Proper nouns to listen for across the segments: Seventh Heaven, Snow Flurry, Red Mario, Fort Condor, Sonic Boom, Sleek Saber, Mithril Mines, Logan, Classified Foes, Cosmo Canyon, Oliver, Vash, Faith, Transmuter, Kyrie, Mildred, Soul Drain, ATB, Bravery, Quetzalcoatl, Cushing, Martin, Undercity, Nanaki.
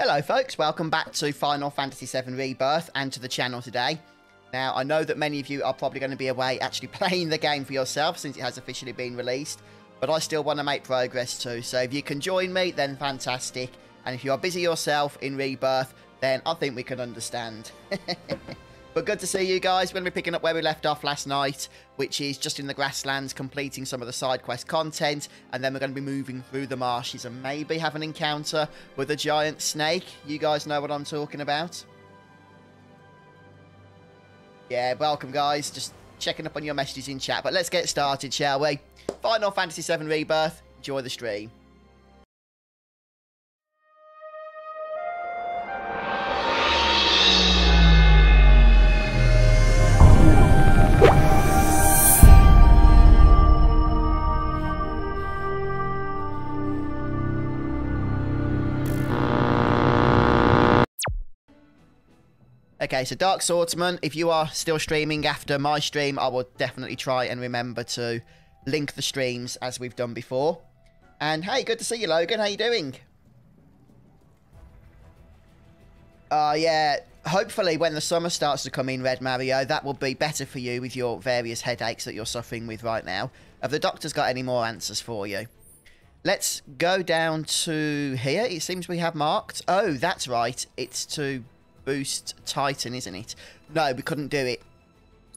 Hello folks, welcome back to Final Fantasy VII Rebirth and to the channel today. Now I know that many of you are probably going to be away actually playing the game for yourself since it has officially been released, but I still want to make progress too, so if you can join me then fantastic, and if you are busy yourself in Rebirth then I think we can understand. But good to see you guys. We're going to be picking up where we left off last night, which is just in the grasslands completing some of the side quest content, and then we're going to be moving through the marshes and maybe have an encounter with a giant snake. You guys know what I'm talking about. Yeah, welcome guys, just checking up on your messages in chat, but let's get started, shall we? Final Fantasy VII Rebirth, enjoy the stream. Okay, so Dark Swordsman, if you are still streaming after my stream, I will definitely try and remember to link the streams as we've done before. And hey, good to see you, Logan. How you doing? Yeah, hopefully when the summer starts to come in, Red Mario, that will be better for you with your various headaches that you're suffering with right now. Have the doctors got any more answers for you? Let's go down to here. It seems we have marked. Oh, that's right. It's to boost Titan, isn't it? No, we couldn't do it.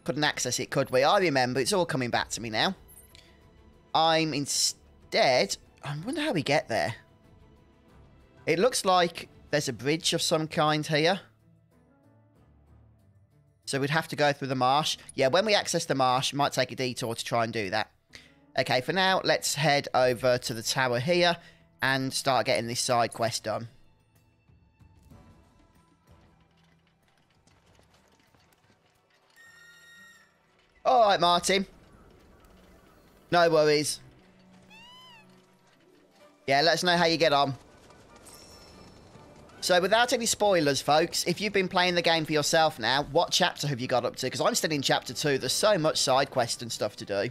Couldn't access it, could we? I remember. It's all coming back to me now. I'm instead... I wonder how we get there. It looks like there's a bridge of some kind here. So we'd have to go through the marsh. Yeah, when we access the marsh, might take a detour to try and do that. Okay, for now, let's head over to the tower here and start getting this side quest done. All right, Martin. No worries. Yeah, let us know how you get on. So, without any spoilers, folks, if you've been playing the game for yourself now, what chapter have you got up to? Because I'm still in Chapter 2. There's so much side quest and stuff to do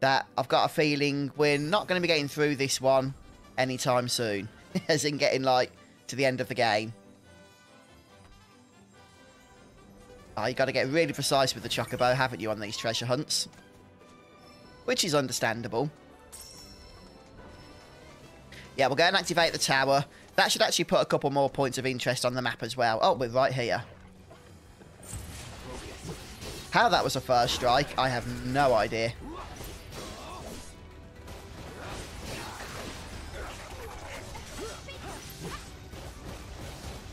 that I've got a feeling we're not going to be getting through this one anytime soon. As in getting, like, to the end of the game. Oh, you got to get really precise with the Chocobo, haven't you, on these treasure hunts? Which is understandable. Yeah, we'll go and activate the tower. That should actually put a couple more points of interest on the map as well. Oh, we're right here. How that was a first strike, I have no idea.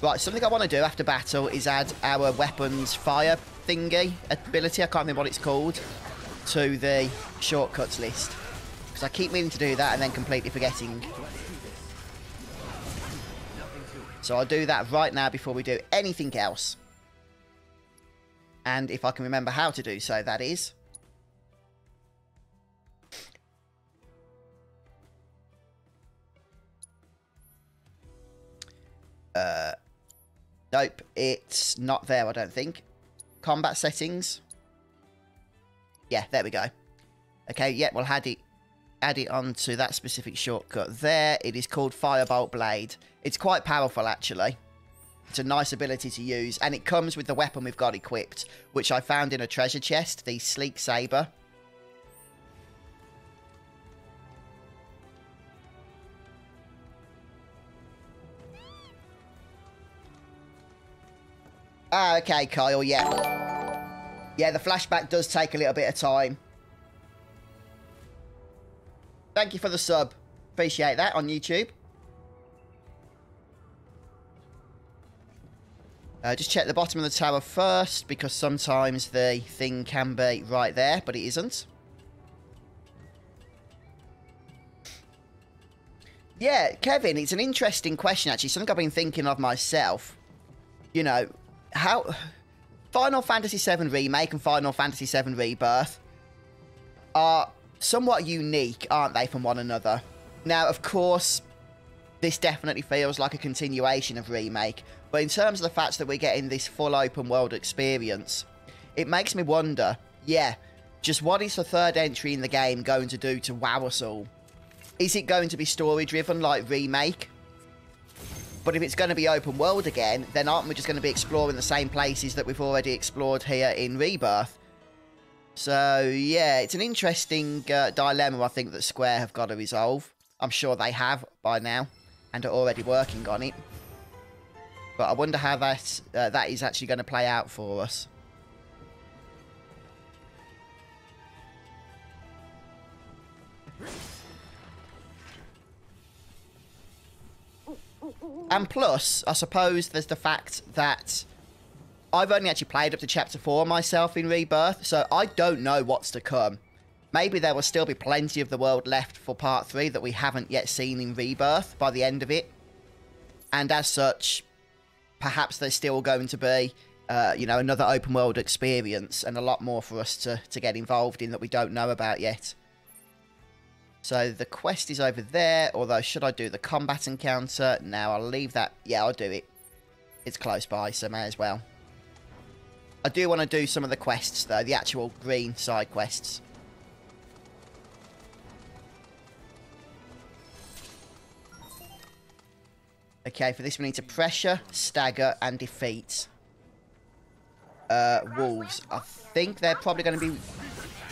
Right, something I want to do after battle is add our weapons fire thingy ability, I can't remember what it's called, to the shortcuts list. Because I keep meaning to do that and then completely forgetting. So I'll do that right now before we do anything else. And if I can remember how to do so, that is. Nope, it's not there, I don't think. Combat settings. Yeah, there we go. Okay, yeah, we'll add it onto that specific shortcut there. It is called Firebolt Blade. It's quite powerful, actually. It's a nice ability to use, and it comes with the weapon we've got equipped, which I found in a treasure chest, the Sleek Saber. Ah, okay, Kyle, yeah. Yeah, the flashback does take a little bit of time. Thank you for the sub. Appreciate that on YouTube. Just check the bottom of the tower first, because sometimes the thing can be right there, but it isn't. Yeah, Kevin, it's an interesting question, actually. Something I've been thinking of myself. You know... How Final Fantasy VII Remake and Final Fantasy VII Rebirth are somewhat unique, aren't they, from one another? Now, of course, this definitely feels like a continuation of Remake, but in terms of the fact that we're getting this full open world experience, it makes me wonder, yeah, just what is the third entry in the game going to do to wow us all? Is it going to be story-driven like Remake? But if it's going to be open world again, then aren't we just going to be exploring the same places that we've already explored here in Rebirth? So, yeah, it's an interesting dilemma, I think, that Square have got to resolve. I'm sure they have by now and are already working on it. But I wonder how that is actually going to play out for us. And plus, I suppose there's the fact that I've only actually played up to Chapter 4 myself in Rebirth, so I don't know what's to come. Maybe there will still be plenty of the world left for Part 3 that we haven't yet seen in Rebirth by the end of it. And as such, perhaps there's still going to be, you know, another open world experience and a lot more for us to get involved in that we don't know about yet. So the quest is over there, although should I do the combat encounter? No, I'll leave that. Yeah, I'll do it. It's close by, so may as well. I do want to do some of the quests, though, the actual green side quests. Okay, for this we need to pressure, stagger, and defeat. Wolves. I think they're probably going to be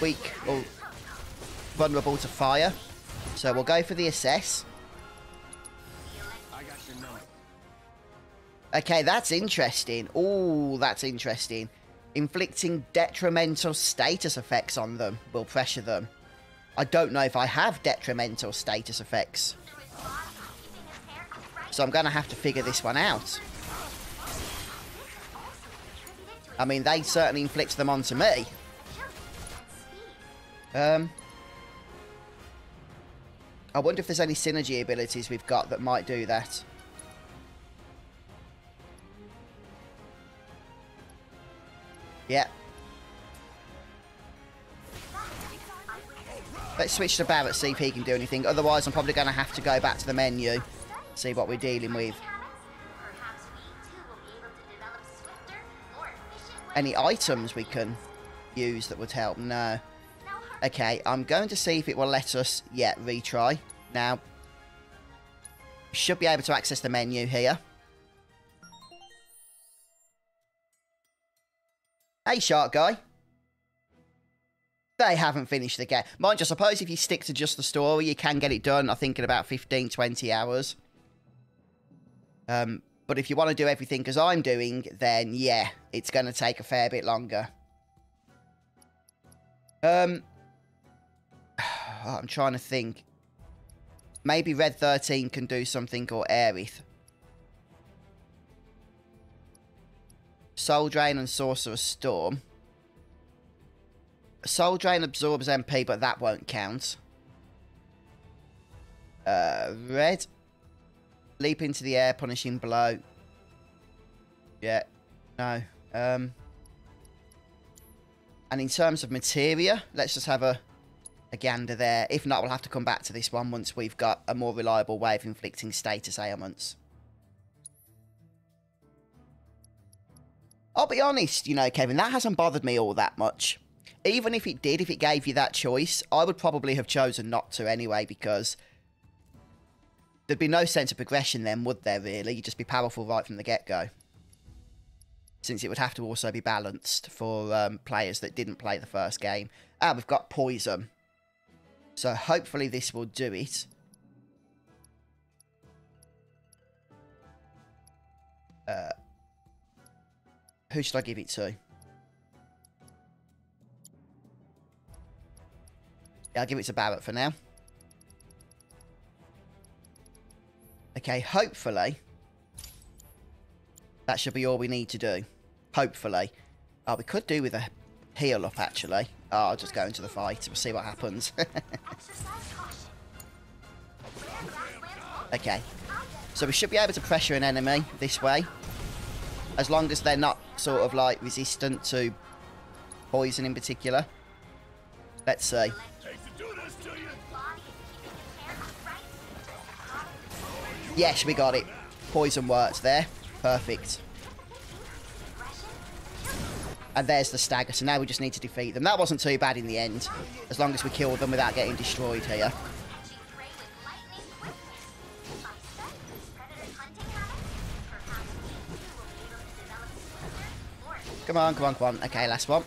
weak or vulnerable to fire. So we'll go for the assess. Okay, that's interesting. Ooh, that's interesting. Inflicting detrimental status effects on them will pressure them. I don't know if I have detrimental status effects. So I'm going to have to figure this one out. I mean, they certainly inflict them onto me. I wonder if there's any synergy abilities we've got that might do that. Yeah. Let's switch to Barret, see if he can do anything. Otherwise, I'm probably going to have to go back to the menu. See what we're dealing with. Any items we can use that would help? No. Okay, I'm going to see if it will let us, yeah, retry. Now, should be able to access the menu here. Hey, Shark Guy. They haven't finished the game. Mind you, I suppose if you stick to just the story, you can get it done, I think, in about 15, 20 hours. But if you want to do everything as I'm doing, then yeah, it's going to take a fair bit longer. I'm trying to think. Maybe Red 13 can do something, or Aerith. Soul Drain and Sorcerer's Storm. Soul Drain absorbs MP, but that won't count. Red. Leap into the air, punishing blow. Yeah. No. And in terms of Materia, let's just have a gander there. If not, we'll have to come back to this one once we've got a more reliable way of inflicting status ailments. I'll be honest, you know, Kevin, that hasn't bothered me all that much. Even if it did, if it gave you that choice, I would probably have chosen not to anyway, because there'd be no sense of progression then, would there, really? You'd just be powerful right from the get-go. Since it would have to also be balanced for players that didn't play the first game. Ah, we've got Poison. So hopefully this will do it. Who should I give it to? Yeah, I'll give it to Barret for now. Okay, hopefully that should be all we need to do. Hopefully. Oh, we could do with a heal up, actually. Oh, I'll just go into the fight. We'll see what happens. Okay. So we should be able to pressure an enemy this way. As long as they're not sort of like resistant to poison in particular. Let's see. Yes, we got it. Poison works there. Perfect. And there's the stagger. So now we just need to defeat them. That wasn't too bad in the end. As long as we kill them without getting destroyed here. Come on, come on, come on. Okay, last one.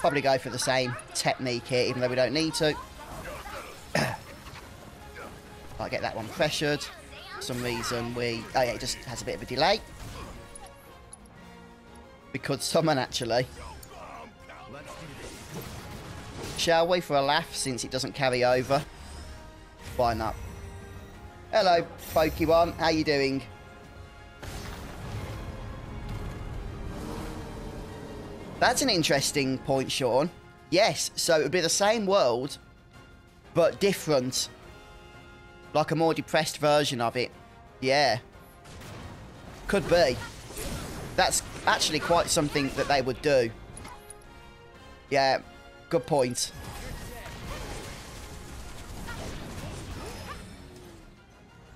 Probably go for the same technique here, even though we don't need to. I'll get that one pressured. For some reason we... Oh yeah, it just has a bit of a delay. We could summon, actually. Shall we, for a laugh, since it doesn't carry over? Why not? Hello, Pokemon. How you doing? That's an interesting point, Sean. Yes, so it would be the same world, but different. Like a more depressed version of it. Yeah. Could be. That's actually quite something that they would do. Yeah, good point.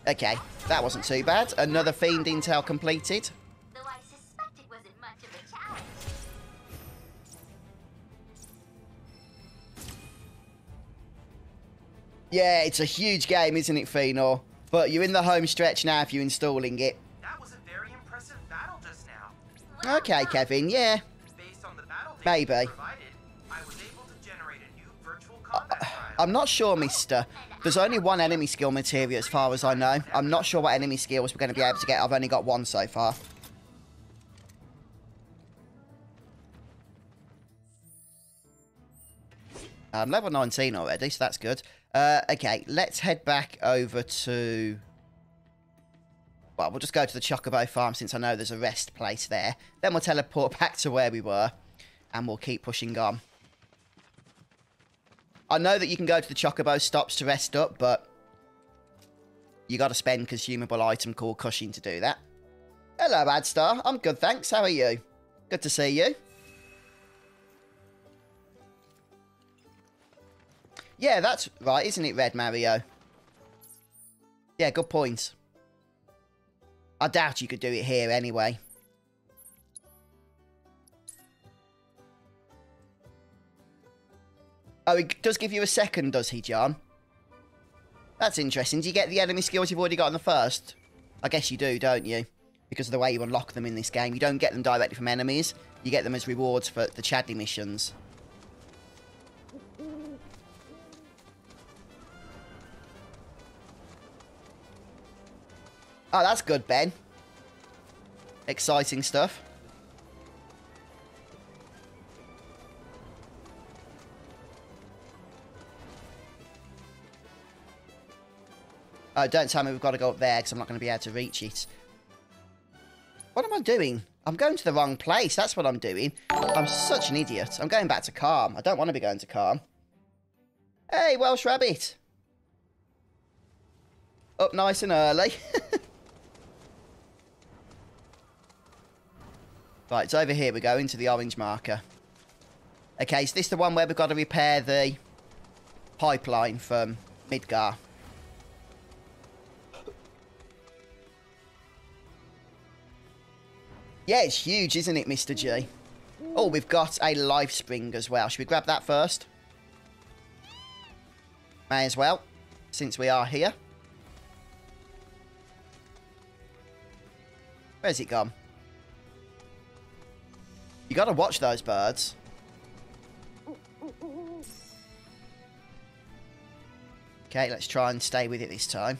Okay, that wasn't too bad. Another Fiend Intel completed. Though I suspect it wasn't much of a challenge. Yeah, it's a huge game, isn't it, Fenor? But you're in the home stretch now if you're installing it. That was a very impressive battle just now. Okay, Kevin, yeah. Based on the battle data you provided, I was able to generate a new virtual combat trial. I'm not sure, mister. There's only one enemy skill materia as far as I know. I'm not sure what enemy skills we're going to be able to get. I've only got one so far. I'm level 19 already, so that's good. Okay, let's head back over to... Well, we'll just go to the Chocobo farm since I know there's a rest place there. Then we'll teleport back to where we were and we'll keep pushing on. I know that you can go to the Chocobo stops to rest up, but you got to spend consumable item called Cushing to do that. Hello, Adstar. I'm good, thanks. How are you? Good to see you. Yeah, that's right, isn't it, Red Mario? Yeah, good point. I doubt you could do it here anyway. Oh, he does give you a second, does he, John? That's interesting. Do you get the enemy skills you've already got in the first? I guess you do, don't you? Because of the way you unlock them in this game. You don't get them directly from enemies. You get them as rewards for the Chadley missions. Oh, that's good, Ben. Exciting stuff. Oh, don't tell me we've got to go up there because I'm not going to be able to reach it. What am I doing? I'm going to the wrong place. That's what I'm doing. I'm such an idiot. I'm going back to Calm. I don't want to be going to Calm. Hey, Welsh Rabbit. Up nice and early. Right, it's over here. We go into the orange marker. Okay, is this the one where we've got to repair the pipeline from Midgar? Yeah, it's huge, isn't it, Mr. G? Oh, we've got a Life Spring as well. Should we grab that first? May as well, since we are here. Where's it gone? You gotta watch those birds. Okay, let's try and stay with it this time.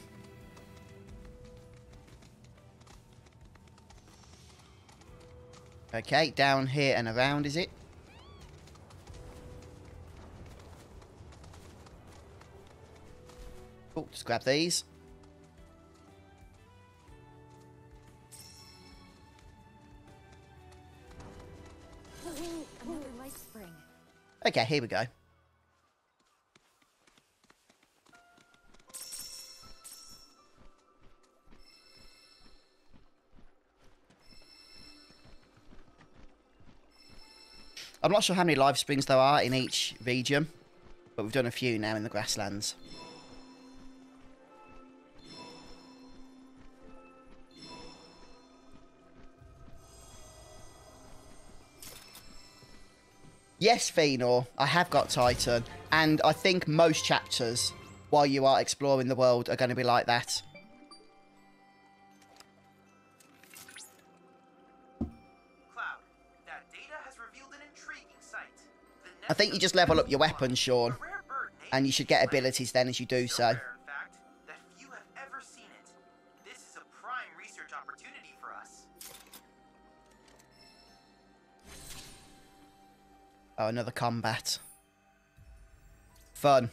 Okay, down here and around, is it? Oh, just grab these. Okay, here we go. I'm not sure how many life springs there are in each region, but we've done a few now in the grasslands. Yes, Fëanor, I have got Titan, and I think most chapters while you are exploring the world are going to be like that. Cloud, that data I think you just level up your weapon, Sean, and you should get abilities then as you do so. Oh, another combat. Fun.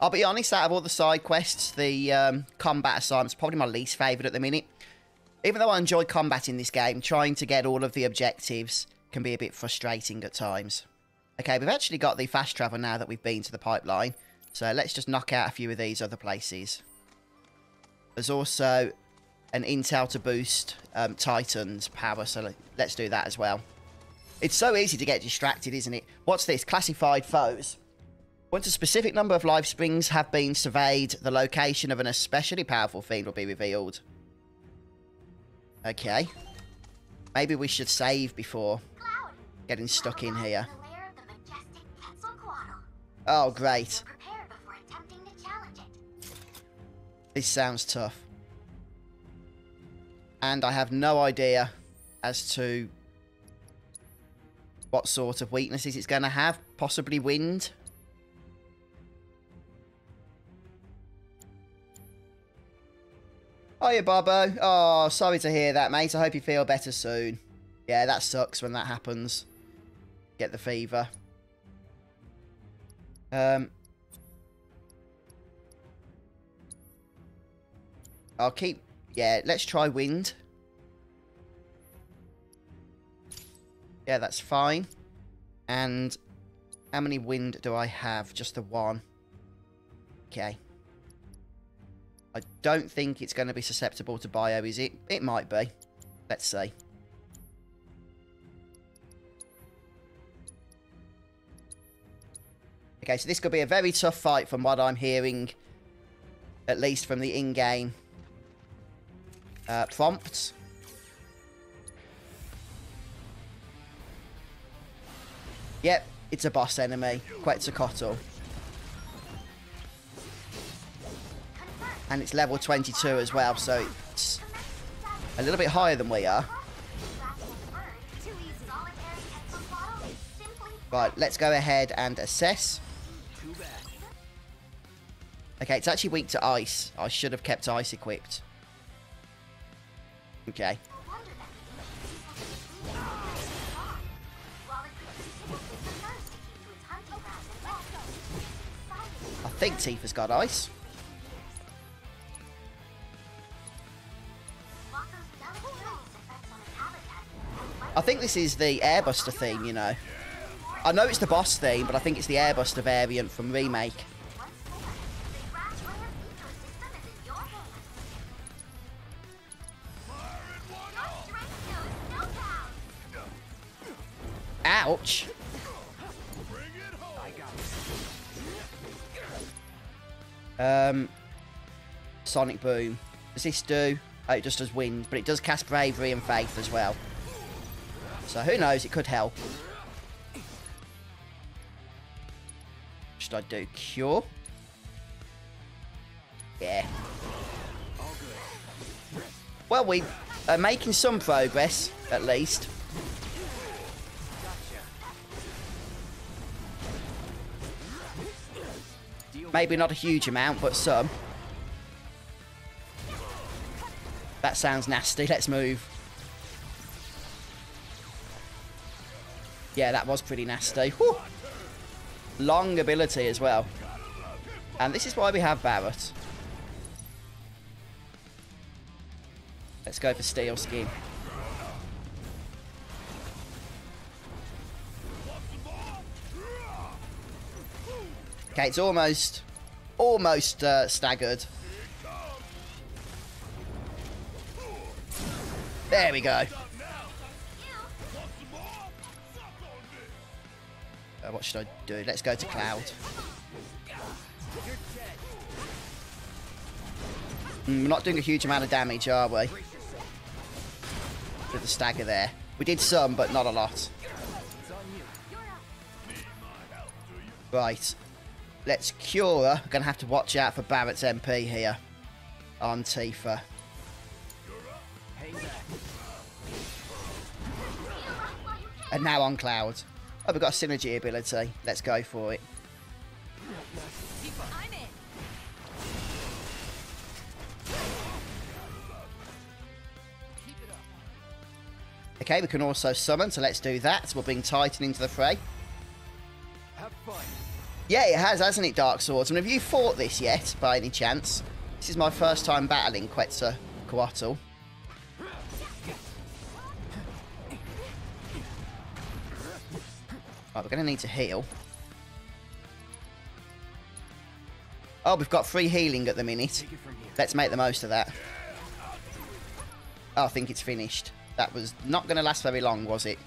I'll be honest, out of all the side quests, the combat assignment's probably my least favourite at the minute. Even though I enjoy combat in this game, trying to get all of the objectives can be a bit frustrating at times. Okay, we've actually got the fast travel now that we've been to the pipeline. So let's just knock out a few of these other places. There's also an intel to boost Titan's power, so let's do that as well. It's so easy to get distracted, isn't it? What's this? Classified foes. Once a specific number of life springs have been surveyed, the location of an especially powerful fiend will be revealed. Okay. Maybe we should save before getting stuck in here. Oh, great. This sounds tough. And I have no idea as to what sort of weaknesses it's going to have. Possibly wind. Hiya, Bobo. Oh, sorry to hear that, mate. I hope you feel better soon. Yeah, that sucks when that happens. Get the fever. I'll keep... Yeah, let's try wind. Yeah, that's fine. And how many wind do I have? Just the one. Okay. I don't think it's going to be susceptible to bio, is it? It might be. Let's see. Okay, so this could be a very tough fight from what I'm hearing. At least from the in-game prompts. Yep, it's a boss enemy, Quetzalcoatl. And it's level 22 as well, so it's a little bit higher than we are. Right, let's go ahead and assess. Okay, it's actually weak to ice. I should have kept ice equipped. Okay. I think Tifa's got ice. I think this is the Airbuster theme, you know. I know it's the boss theme, but I think it's the Airbuster variant from Remake. Ouch! Sonic Boom. Does this do? Oh, it just does wind, but it does cast Bravery and Faith as well. So who knows? It could help. Should I do Cure? Yeah. Well, we are making some progress, at least. Maybe not a huge amount, but some. That sounds nasty. Let's move. Yeah, that was pretty nasty. Whew. Long ability as well. And this is why we have Barret. Let's go for Steel Skin. Okay, it's almost staggered. There we go. What should I do? Let's go to Cloud. We're not doing a huge amount of damage, are we? With the stagger there. We did some, but not a lot. Right. Let's cure her. We're going to have to watch out for Barret's MP here. On Tifa. And now on Cloud. Oh, we've got a synergy ability. Let's go for it. I'm in. Keep it up. Okay, we can also summon, so let's do that. We'll bring Titan into the fray. Have fun. Yeah, it has, hasn't it, Dark Swordsman? Have you fought this yet, by any chance? This is my first time battling Quetzalcoatl. Right, we're going to need to heal. Oh, we've got free healing at the minute. Let's make the most of that. Oh, I think it's finished. That was not going to last very long, was it?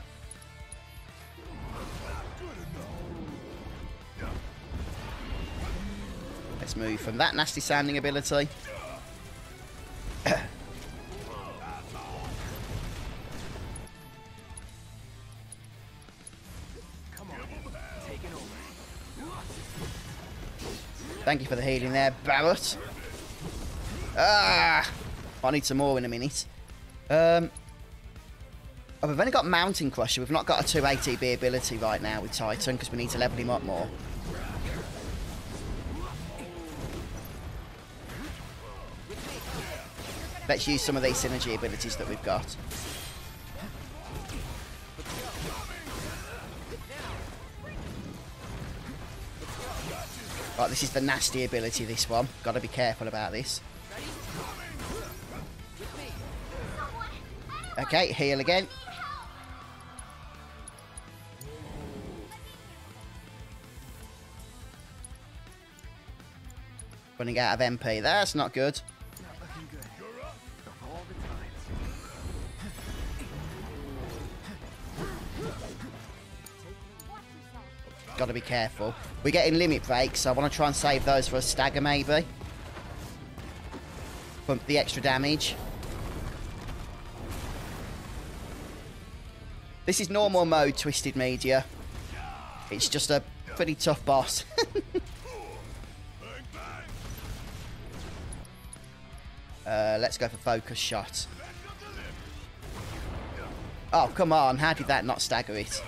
Let's move from that nasty sounding ability. Thank you for the healing there, Barret. Ah, I need some more in a minute. Oh, we've only got Mountain Crusher. We've not got a 2 ATB ability right now with Titan because we need to level him up more. Let's use some of these synergy abilities that we've got. Right, this is the nasty ability, this one. Got to be careful about this. Okay, heal again. Running out of MP. That's not good. Got to be careful. We're getting limit breaks, so I want to try and save those for a stagger, maybe. For the extra damage. This is normal mode, Twisted Media. It's just a pretty tough boss. Let's go for focus shot. Oh, come on. How did that not stagger it?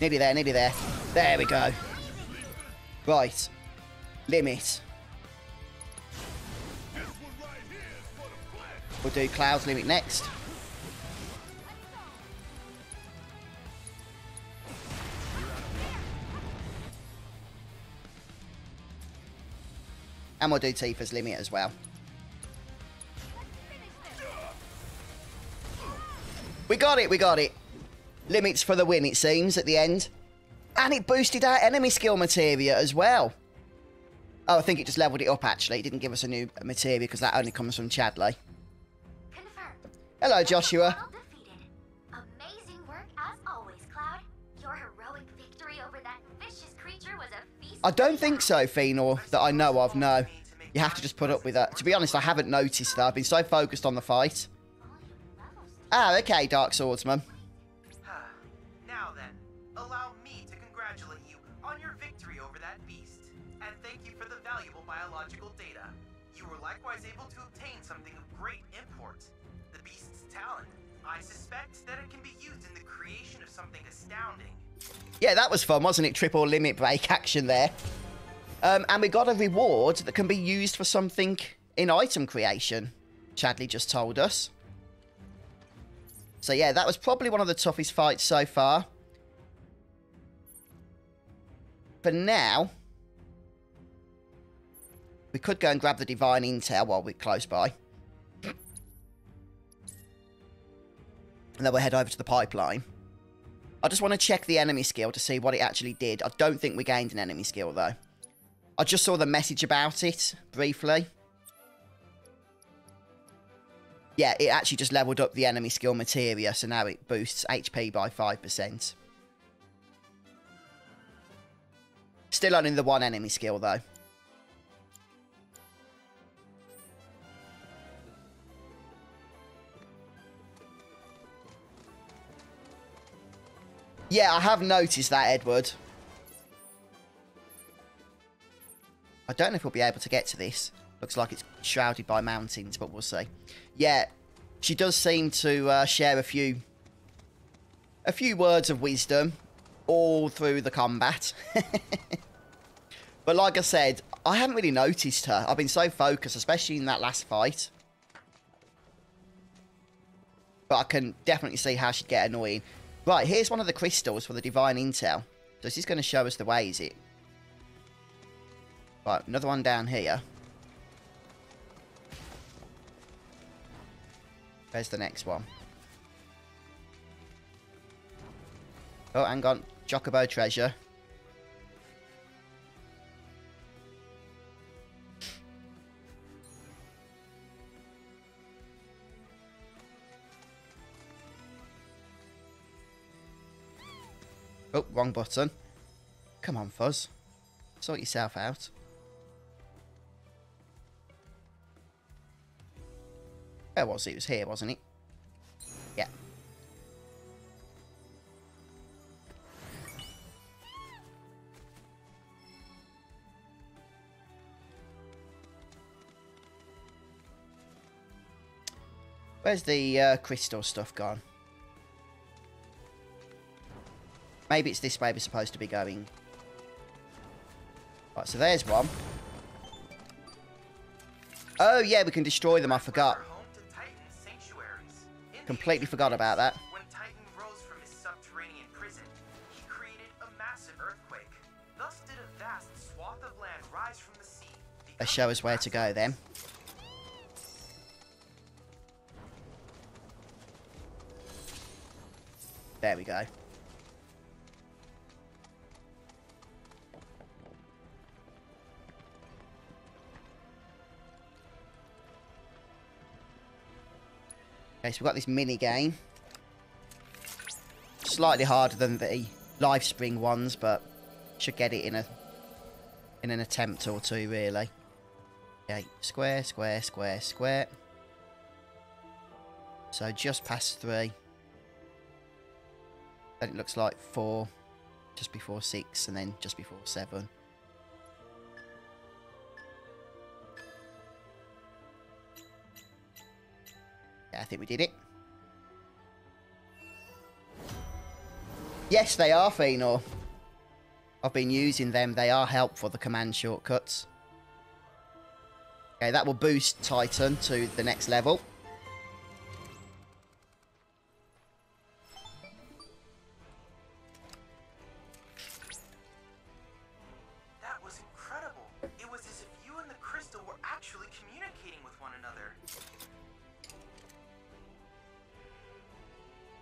Nearly there, nearly there. There we go. Right. Limit. We'll do Cloud's limit next. And we'll do Tifa's limit as well. We got it, we got it. Limits for the win, it seems, at the end. And it boosted our enemy skill materia as well. Oh, I think it just leveled it up, actually. It didn't give us a new materia because that only comes from Chadley. Confirmed. Hello, Joshua. Well defeated. Amazing work as always, Cloud. Your heroic victory over that vicious creature was a feast. I don't think so, Fenor, that I know of, no. You have to just put up with that. To be honest, I haven't noticed that. I've been so focused on the fight. Ah, okay, Dark Swordsman. Biological data. You were likewise able to obtain something of great import. The beast's talent. I suspect that it can be used in the creation of something astounding. Yeah, that was fun, wasn't it? Triple limit break action there. And we got a reward that can be used for something in item creation, Chadley just told us. So yeah, that was probably one of the toughest fights so far. But now... we could go and grab the Divine Intel while we're close by. And then we'll head over to the pipeline. I just want to check the enemy skill to see what it actually did. I don't think we gained an enemy skill, though. I just saw the message about it, briefly. Yeah, it actually just leveled up the enemy skill materia, so now it boosts HP by 5%. Still only the one enemy skill, though. Yeah, I have noticed that, Edward. I don't know if we'll be able to get to this. Looks like it's shrouded by mountains, but we'll see. Yeah, she does seem to share a few a few words of wisdom all through the combat. But like I said, I haven't really noticed her. I've been so focused, especially in that last fight. But I can definitely see how she'd get annoying. Right, here's one of the crystals for the Divine Intel. So this is going to show us the way, is it? Right, another one down here. Where's the next one? Oh, hang on. Chocobo treasure. Oh, wrong button. Come on, Fuzz. Sort yourself out. Where was it? It was here, wasn't it? Yeah. Where's the crystal stuff gone? Maybe it's this way we're supposed to be going. Right, so there's one. Oh, yeah, we can destroy them. I forgot. Completely forgot about that. When Titan rose from his subterranean prison, he created a massive earthquake. Thus did a vast swath of land rise from the sea. Let's show us where to go then. There we go. Okay, so we've got this mini game. Slightly harder than the Life Spring ones, but should get it in an attempt or two, really. Okay, square, square, square, square. So just past 3. Then it looks like 4, just before 6, and then just before 7. Yeah, I think we did it. Yes, they are, Fenor. I've been using them. They are helpful, the command shortcuts. Okay, that will boost Titan to the next level.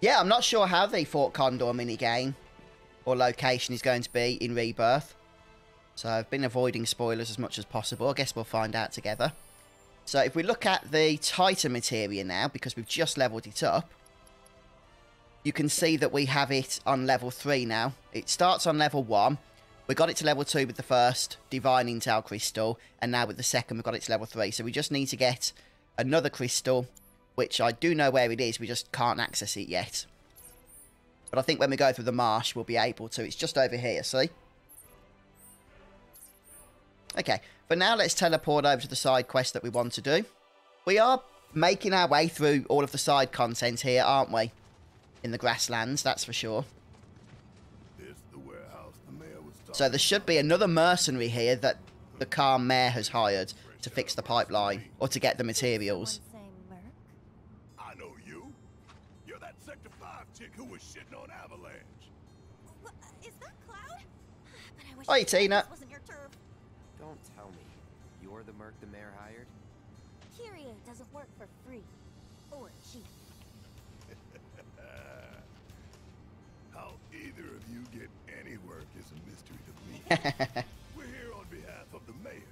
Yeah, I'm not sure how the Fort Condor minigame or location is going to be in Rebirth. So I've been avoiding spoilers as much as possible. I guess we'll find out together. So if we look at the Titan materia now, because we've just leveled it up, you can see that we have it on level 3 now. It starts on level 1. We got it to level 2 with the first Divine Intel crystal, and now with the second we've got it to level 3. So we just need to get another crystal, which I do know where it is, we just can't access it yet. But I think when we go through the marsh, we'll be able to. It's just over here, see? Okay, but now let's teleport over to the side quest that we want to do. We are making our way through all of the side content here, aren't we? In the grasslands, that's for sure. So there should be another mercenary here that the Calm Mayor has hired to fix the pipeline, or to get the materials. Who was shitting on Avalanche? Is that Cloud? But I wish hi, Tina. Wasn't your turf. Don't tell me. You're the merc the mayor hired? Kyria doesn't work for free. Or cheap. How either of you get any work is a mystery to me. We're here on behalf of the mayor.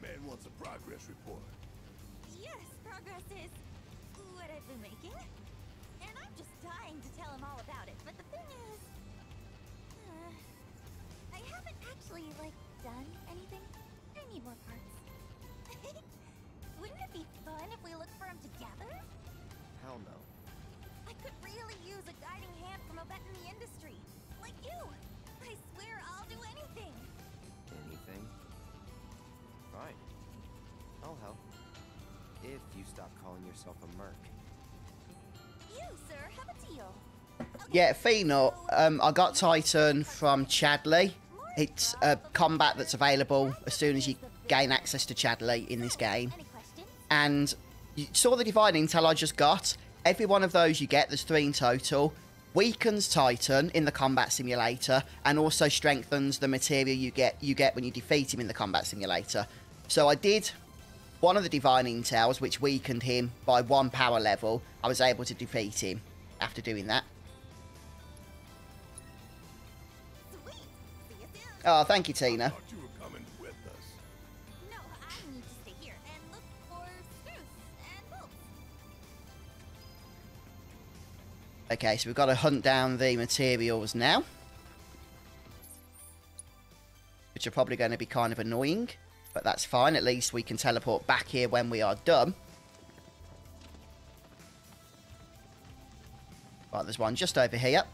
Man wants a progress report. Yes, progress is what I've been making. And I'm just dying to tell him all about it, but the thing is, I haven't actually, like, done anything. I need more parts. Wouldn't it be fun if we looked for him together? Hell no. I could really use a guiding hand from a vet in the industry, like you. I swear I'll do anything. Anything? Fine. I'll help. If you stop calling yourself a merc. You, sir, have a deal. Yeah, Phenor, I got Titan from Chadley. It's a combat that's available as soon as you gain access to Chadley in this game. And you saw the Divine Intel I just got. Every one of those you get, there's 3 in total, weakens Titan in the combat simulator and also strengthens the Materia you get when you defeat him in the combat simulator. So I did one of the Divine Intels, which weakened him by 1 power level. I was able to defeat him after doing that. Oh, thank you, Tina. I thought you were coming with us. No, I need to stay here and look for screws and bolts. Okay, so we've got to hunt down the materials now, which are probably going to be kind of annoying, but that's fine. At least we can teleport back here when we are done. Right, there's one just over here.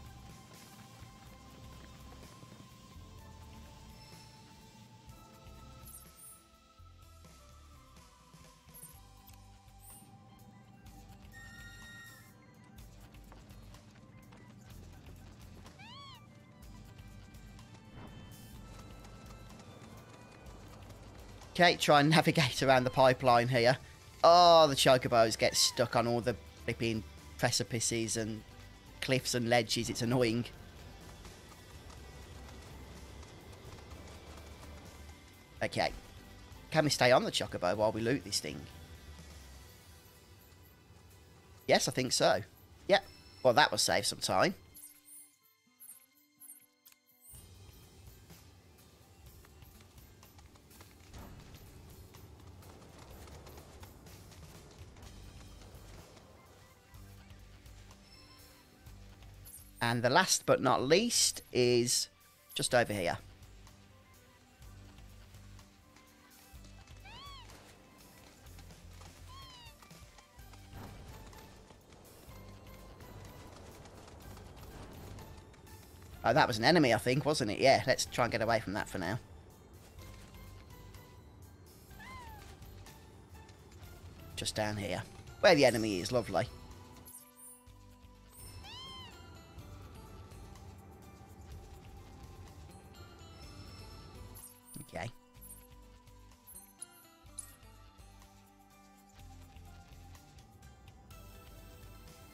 Okay, try and navigate around the pipeline here. Oh, the chocobos get stuck on all the flipping precipices and cliffs and ledges. It's annoying. Okay. Can we stay on the chocobo while we loot this thing? Yes, I think so. Yep. Well, that will save some time. And the last but not least is just over here. Oh, that was an enemy, I think, wasn't it? Yeah, let's try and get away from that for now. Just down here, where the enemy is, lovely.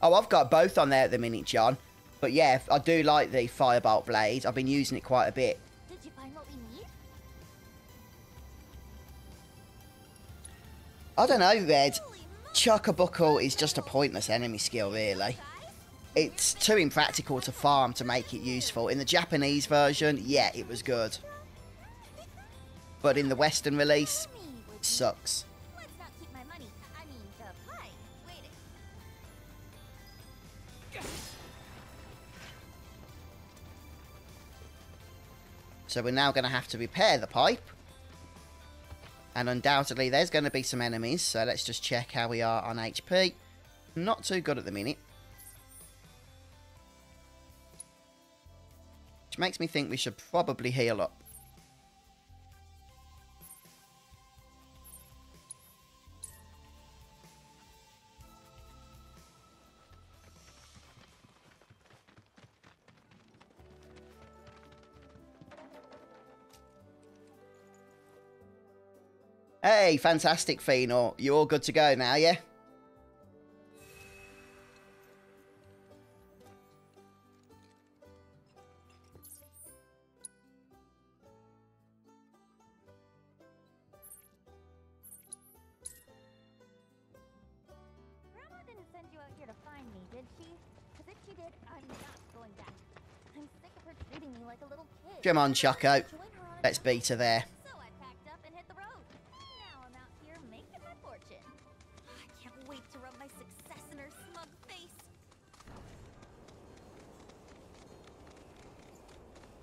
Oh, I've got both on there at the minute, John. But yeah, I do like the Firebolt Blade. I've been using it quite a bit. Did you find what we need? I don't know, Red. Chocobuckle is just a pointless enemy skill, really. It's too impractical to farm to make it useful. In the Japanese version, yeah, it was good. But in the Western release, it sucks. So we're now going to have to repair the pipe. And undoubtedly there's going to be some enemies. So let's just check how we are on HP. Not too good at the minute. Which makes me think we should probably heal up. Hey, fantastic, Phenor. You're all good to go now, yeah? Grandma didn't send you out here to find me, did she? Because if she did, I'm not going back. I'm sick of her treating me like a little kid. Come on, Choco. Let's beat her there.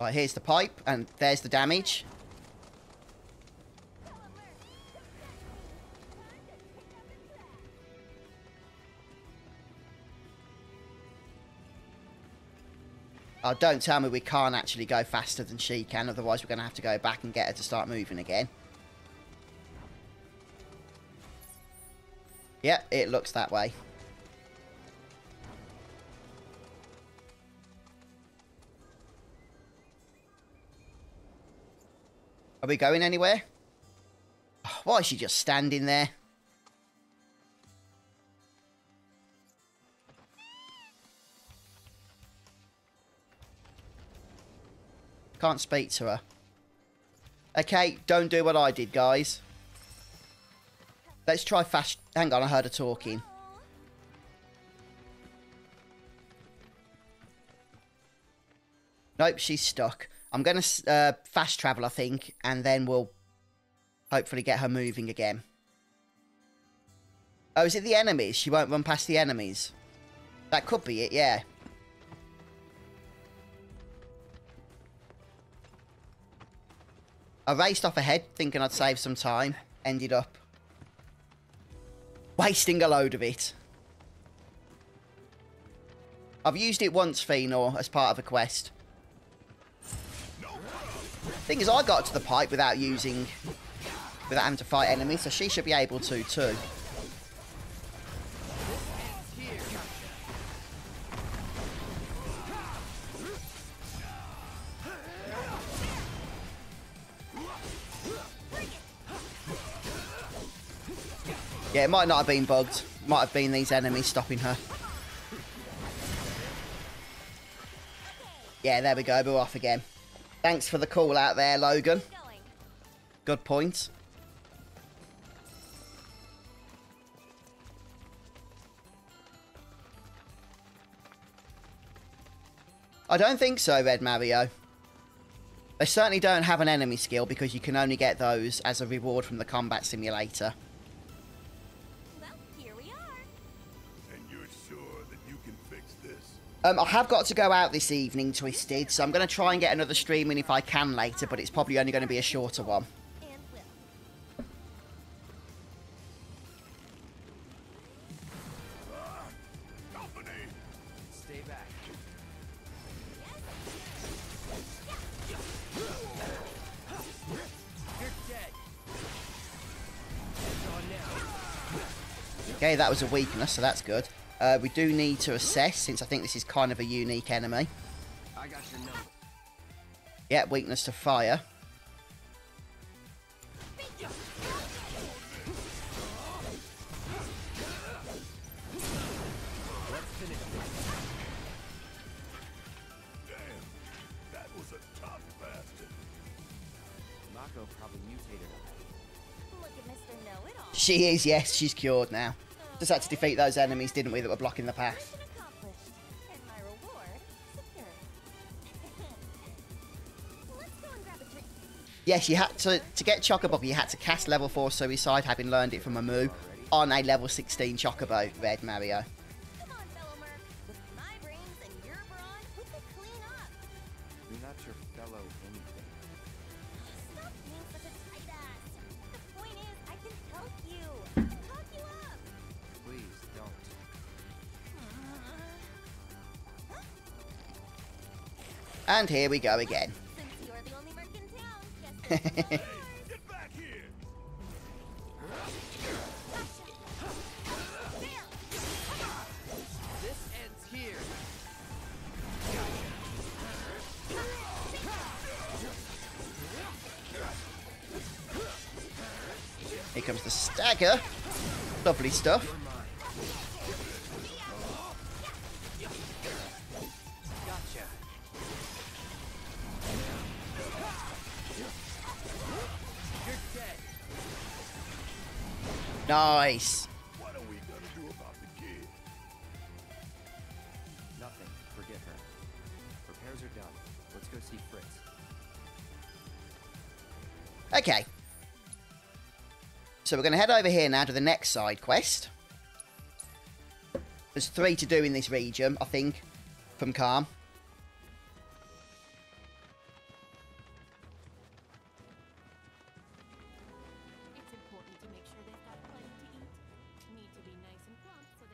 Right, here's the pipe, and there's the damage. Oh, don't tell me we can't actually go faster than she can, otherwise we're going to have to go back and get her to start moving again. Yep, it looks that way. Are we going anywhere? Why is she just standing there? Can't speak to her. Okay, don't do what I did, guys. Let's try fast. Hang on, I heard her talking. Nope, she's stuck. I'm going to fast travel, I think, and then we'll hopefully get her moving again. Oh, is it the enemies? She won't run past the enemies. That could be it, yeah. I raced off ahead, thinking I'd save some time. Ended up wasting a load of it. I've used it once, Fëanor, as part of a quest. Thing is, I got to the pipe without using... without having to fight enemies, so she should be able to, too. Yeah, it might not have been bugged. Might have been these enemies stopping her. Yeah, there we go. We're off again. Thanks for the call out there, Logan. Good point. I don't think so, Red Mario. They certainly don't have an enemy skill because you can only get those as a reward from the combat simulator. I have got to go out this evening, Twisted, so I'm going to try and get another stream in if I can later, but it's probably only going to be a shorter one. Stay back. You're dead. Okay, that was a weakness, so that's good. We do need to assess, since I think this is kind of a unique enemy. I got your number. Yeah, weakness to fire. Damn, that was a tough bastard. Mako probably mutated her. Look at Mr. Know-It-All. She is, yes, she's cured now. Just had to defeat those enemies, didn't we, that were blocking the path. Yes, you had to get Chocobo, you had to cast level 4 suicide, having learned it from Amu, on a level 16 Chocobo, Red Mario. Come on, fellow Merc. With my brains and your brawn, we could clean up. You're not your fellow anything. Stop being such a tight ass. The point is, I can help you. And here we go again. Since you're the only merc in town, guess what? Get back here. Gotcha. This ends here. Gotcha. Here comes the stagger. Lovely stuff. Nice. What are we gonna do about the kid? Nothing. Forget her. Repairs are done. Let's go see Fritz. Okay. So we're gonna head over here now to the next side quest. There's 3 to do in this region, I think, from Calm.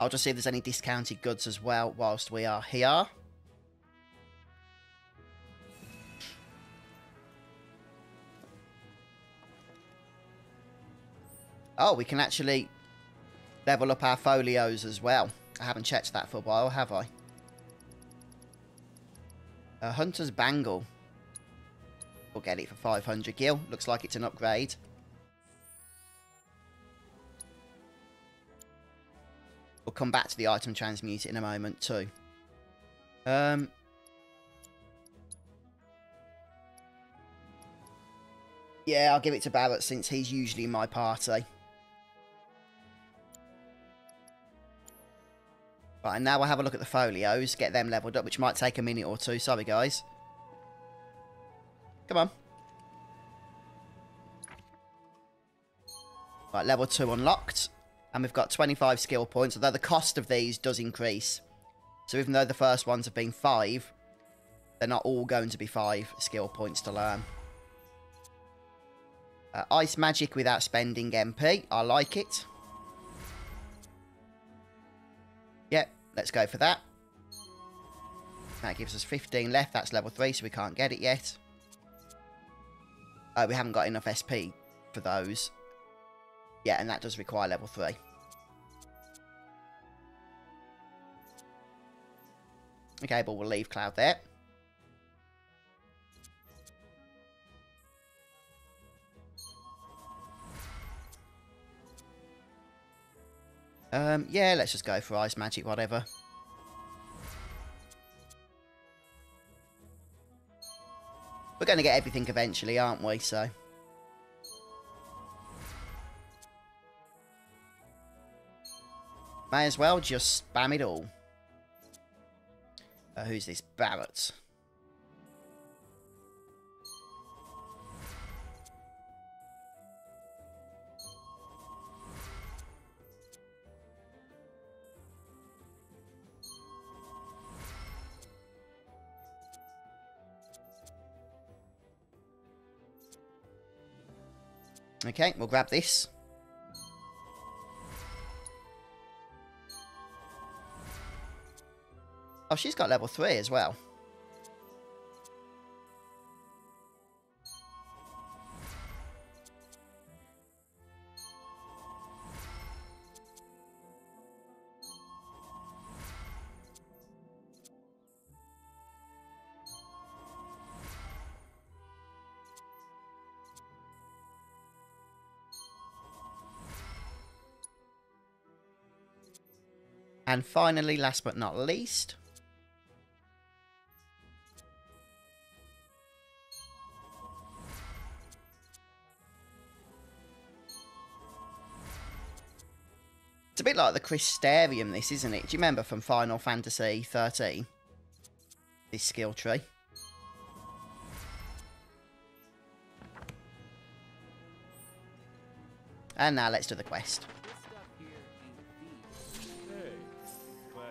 I'll just see if there's any discounted goods as well whilst we are here. Oh, we can actually level up our folios as well. I haven't checked that for a while, have I? A hunter's bangle. We'll get it for 500 gil. Looks like it's an upgrade. We'll come back to the item transmuter in a moment too. Yeah, I'll give it to Barret since he's usually in my party. Right, and now we'll have a look at the folios, get them leveled up, which might take a minute or two. Sorry, guys. Come on. Right, level 2 unlocked. And we've got 25 skill points, although the cost of these does increase. So even though the first ones have been 5, they're not all going to be 5 skill points to learn. Ice magic without spending MP. I like it. Yep, let's go for that. That gives us 15 left. That's level 3, so we can't get it yet. We haven't got enough SP for those. Yeah, and that does require level 3. Okay, but we'll leave Cloud there. Yeah, let's just go for ice magic, whatever. We're going to get everything eventually, aren't we? So. May as well just spam it all. Who's this? Barret. Okay, we'll grab this. Oh, she's got level 3 as well. And finally, last but not least, it's a bit like the Crystarium, this, isn't it? Do you remember from Final Fantasy XIII? This skill tree. And now let's do the quest.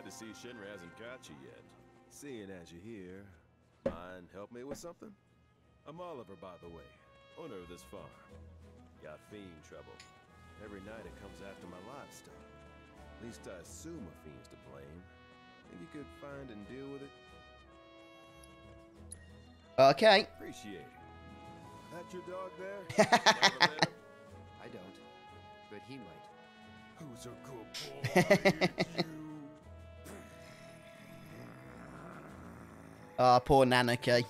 See, Shinra hasn't got you yet. Seeing as you're here, mind help me with something? I'm Oliver, by the way, owner of this farm. Got fiend trouble. Every night it comes after my livestock. At least I assume a fiend's to blame. Think you could find and deal with it? Okay. Appreciate it. That your dog there? I don't, but he might. Who's a good boy? You? Oh, poor Nanaki.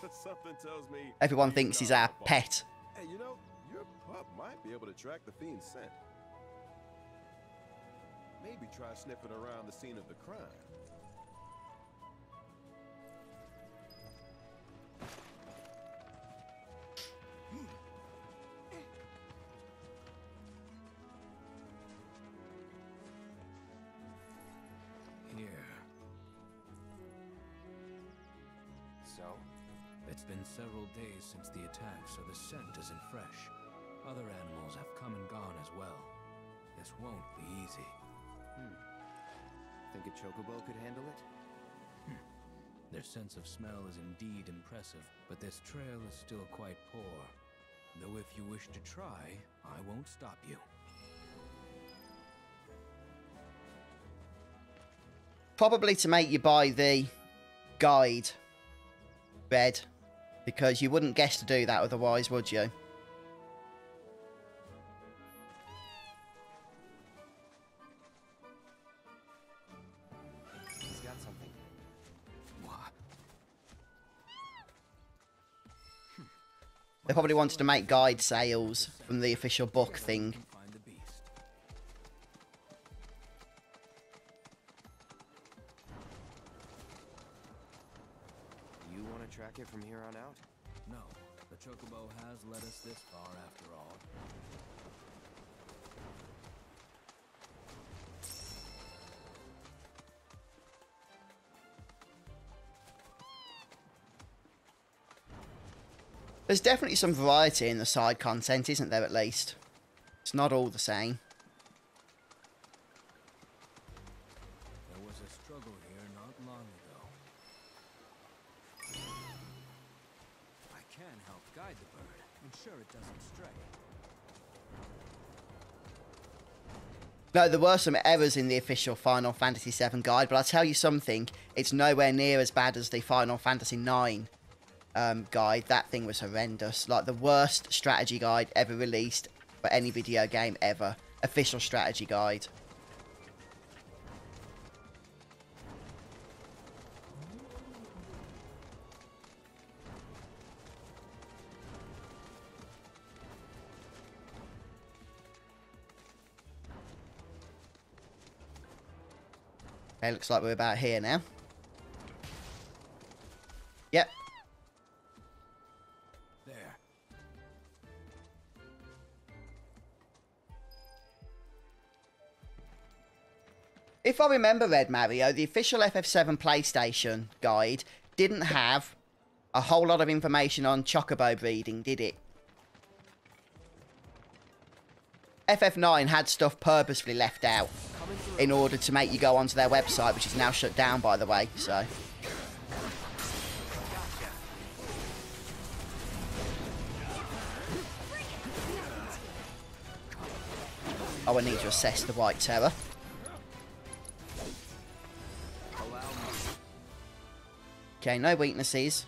Everyone thinks he's our pet. Hey, you know, your pup might be able to track the fiend's scent. Maybe try sniffing around the scene of the crime. Several days since the attack, so the scent isn't fresh. Other animals have come and gone as well. This won't be easy. Think a Chocobo could handle it? Their sense of smell is indeed impressive, but this trail is still quite poor. Though if you wish to try, I won't stop you. Probably to make you buy the guide, Red. Because you wouldn't guess to do that otherwise, would you? He's got something. What? They probably wanted to make guide sales from the official book thing. You want to track it from here on out? No, the Chocobo has led us this far after all. There's definitely some variety in the side content, isn't there, at least? It's not all the same. There was a struggle here not long ago. I can help guide the bird, ensure it doesn't stray. No, there were some errors in the official Final Fantasy VII guide, but I'll tell you something, it's nowhere near as bad as the Final Fantasy IX. Guide. That thing was horrendous. Like the worst strategy guide ever released for any video game ever. Official strategy guide. Okay, looks like we're about here now. Yep. If I remember Red Mario, the official FF7 PlayStation guide didn't have a whole lot of information on Chocobo breeding, did it? FF9 had stuff purposefully left out in order to make you go onto their website, which is now shut down, by the way, so... Oh, I need to assess the White Terror. Okay, no weaknesses.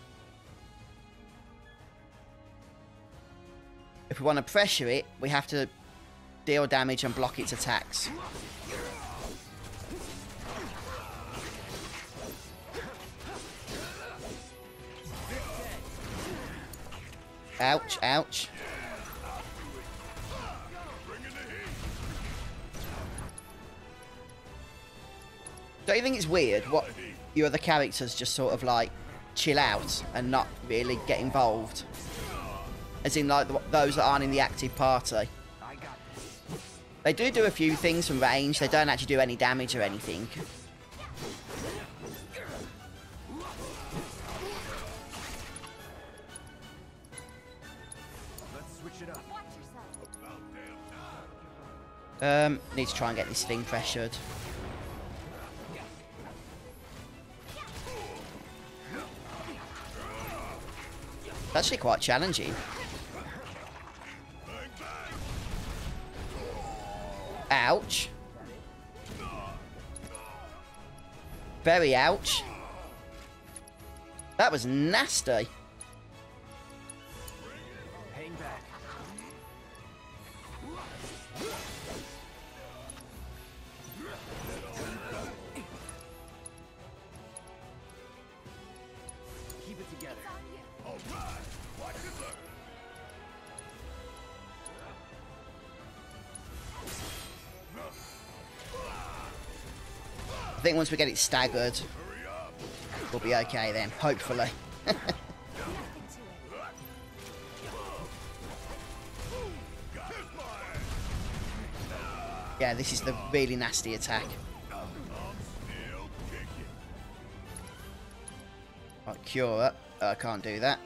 If we want to pressure it, we have to deal damage and block its attacks. Ouch, ouch. Don't you think it's weird what... your other characters just sort of like chill out and not really get involved, as in like those that aren't in the active party. They do a few things from range. They don't actually do any damage or anything. Need to try and get this thing pressured. That's actually quite challenging. Ouch. Very ouch. That was nasty. Hang back. Keep it together. I think once we get it staggered, we'll be okay then, hopefully. Yeah, this is the really nasty attack. Right, cure up. Oh, I can't do that.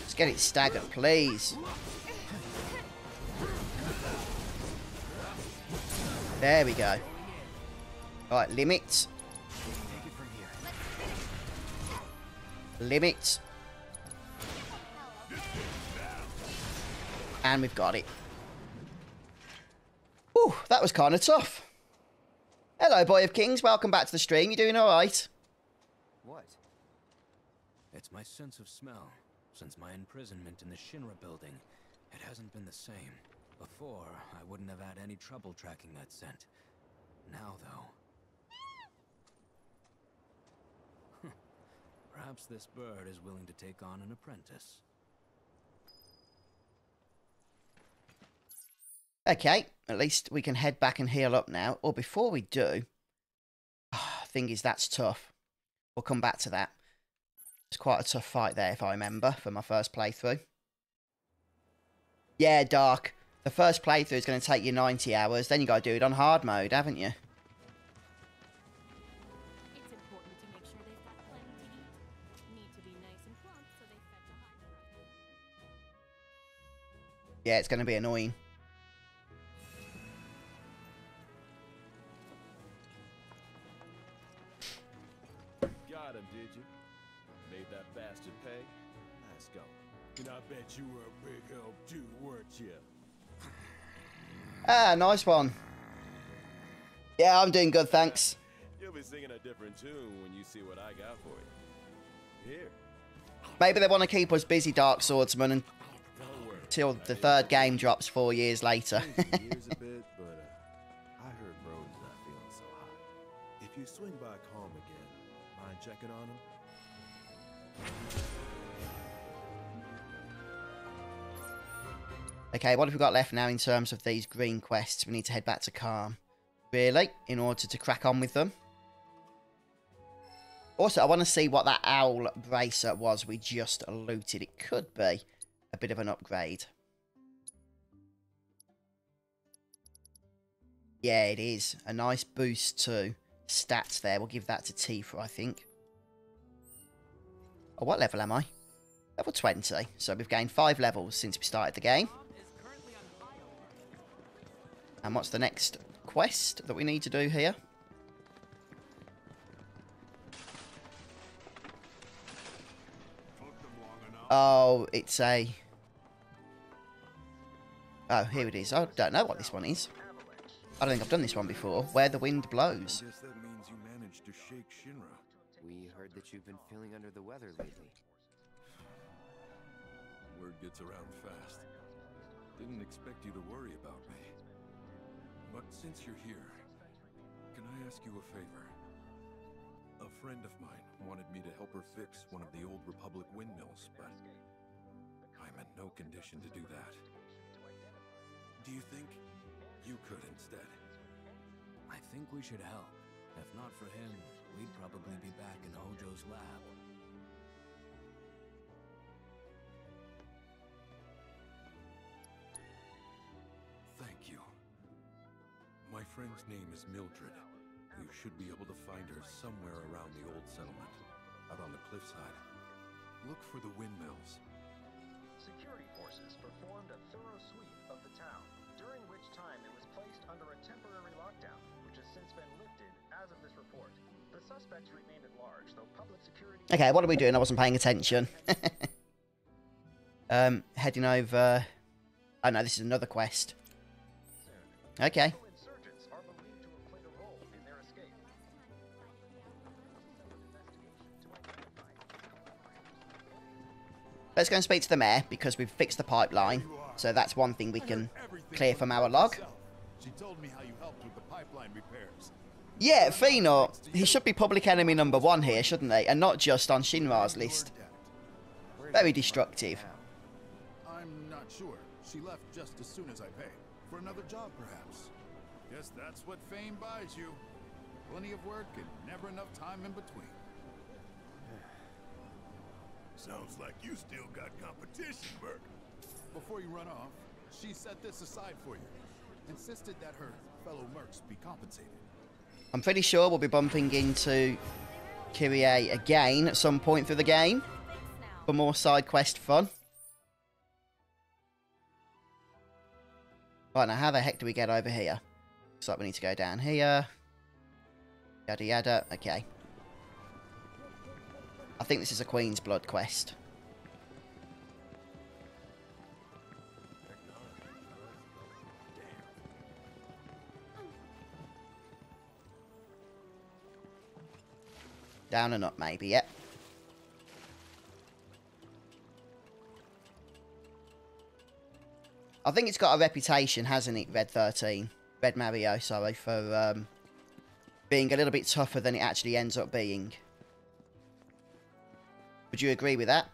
Let's get it staggered, please. There we go. Alright, limits. Limits. And we've got it. Ooh, that was kind of tough. Hello, Boy of Kings. Welcome back to the stream. You doing all right? What? It's my sense of smell. Since my imprisonment in the Shinra building, it hasn't been the same. Before, I wouldn't have had any trouble tracking that scent. Now, though... Perhaps this bird is willing to take on an apprentice. Okay, at least we can head back and heal up now. Or before we do, thing is, that's tough. We'll come back to that. It's quite a tough fight there, if I remember, for my first playthrough. Yeah, Dark. The first playthrough is going to take you 90 hours. Then you got to do it on hard mode, haven't you? Yeah, it's going to be annoying. Got him, did you? Made that bastard pay? Nice going. And I bet you were a big help too, weren't you? Ah, nice one. Yeah, I'm doing good, thanks. You'll be singing a different tune when you see what I got for you. Here. Maybe they want to keep us busy, Dark Swordsman, and till the third game drops 4 years later. Years a bit, but I heard Roden's not feeling so hot. If you swing by calm again, mind checking on him? Okay, what have we got left now in terms of these green quests? We need to head back to Calm, really, in order to crack on with them. Also, I want to see what that owl bracer was we just looted. It could be a bit of an upgrade. Yeah, it is. A nice boost to stats there. We'll give that to Tifa, I think. Oh, what level am I? Level 20. So we've gained 5 levels since we started the game. And what's the next quest that we need to do here? Oh, it's a... Oh, here it is. I don't know what this one is. I don't think I've done this one before. Where the Wind Blows. I guess that means you managed to shake Shinra. We heard that you've been feeling under the weather lately. Word gets around fast. Didn't expect you to worry about me. But since you're here, can I ask you a favor? A friend of mine wanted me to help her fix one of the old Republic windmills, but I'm in no condition to do that. Do you think you could instead? I think we should help. If not for him, we'd probably be back in Hojo's lab. Thank you. My friend's name is Mildred. You should be able to find her somewhere around the old settlement, out on the cliffside. Look for the windmills. Security forces performed a thorough sweep of the town, during which time it was placed under a temporary lockdown, which has since been lifted as of this report. The suspects remained at large, though public security... Okay, what are we doing? I wasn't paying attention. Heading over... Oh no, this is another quest. Okay. Let's go and speak to the mayor, because we've fixed the pipeline. So that's one thing we can clear from our log. She told me how you helped with the pipeline repairs. Yeah, Fino, he should be public enemy number 1 here, shouldn't he? And not just on Shinra's list. Very destructive. I'm not sure. She left just as soon as I paid. For another job, perhaps. Guess that's what fame buys you. Plenty of work and never enough time in between. Sounds like you still got competition, Burke. Before you run off, she set this aside for you. Insisted that her fellow mercs be compensated. I'm pretty sure we'll be bumping into Kyrie again at some point through the game for more side quest fun. Right, now how the heck do we get over here? Looks like we need to go down here. Yada yada, okay. I think this is a Queen's Blood quest. Down and up, maybe, yep. I think it's got a reputation, hasn't it, Red 13? Red Mario, sorry, for being a little bit tougher than it actually ends up being. Would you agree with that?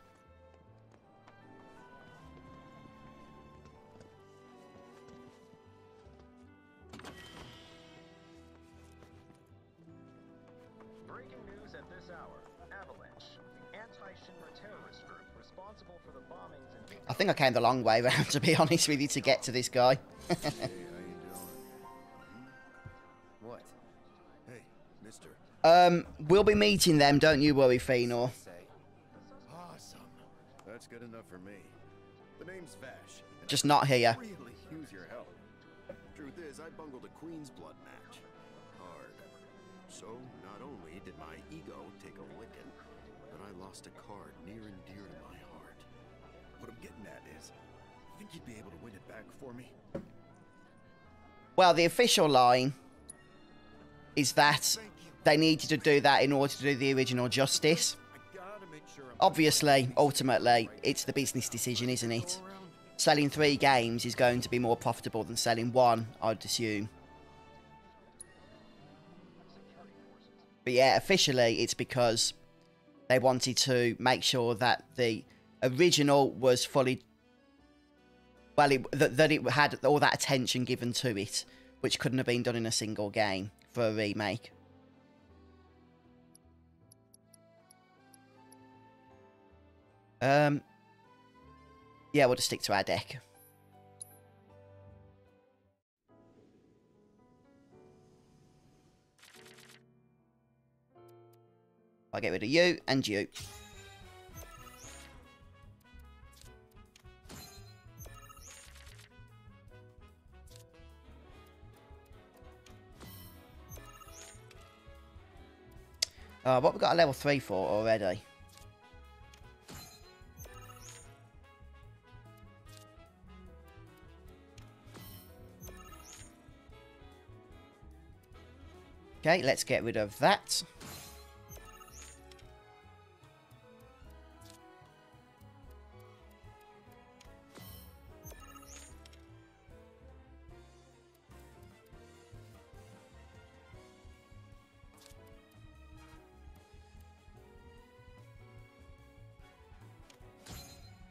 I think I came the long way round, to be honest with you, to get to this guy. Hey, how you doing? What? Hey, mister. We'll be meeting them, don't you worry, Fenor. Awesome. That's good enough for me. The name's Vash. Just not here. Really use your help. Truth is, I bungled a Queen's Blood match. Hard. So, not only did my ego take a licking, but I lost a card near and dear to my heart. What I'm getting at is, I think you'd be able to win it back for me. Well, the official line is that they needed to do that in order to do the original justice. Obviously, ultimately, it's the business decision, isn't it? Selling 3 games is going to be more profitable than selling 1, I'd assume. But yeah, officially, it's because they wanted to make sure that the original was fully, well, that it had all that attention given to it, which couldn't have been done in a single game for a remake. Yeah, we'll just stick to our deck. I'll get rid of you and you. What we got a level 3 for already? Okay, let's get rid of that.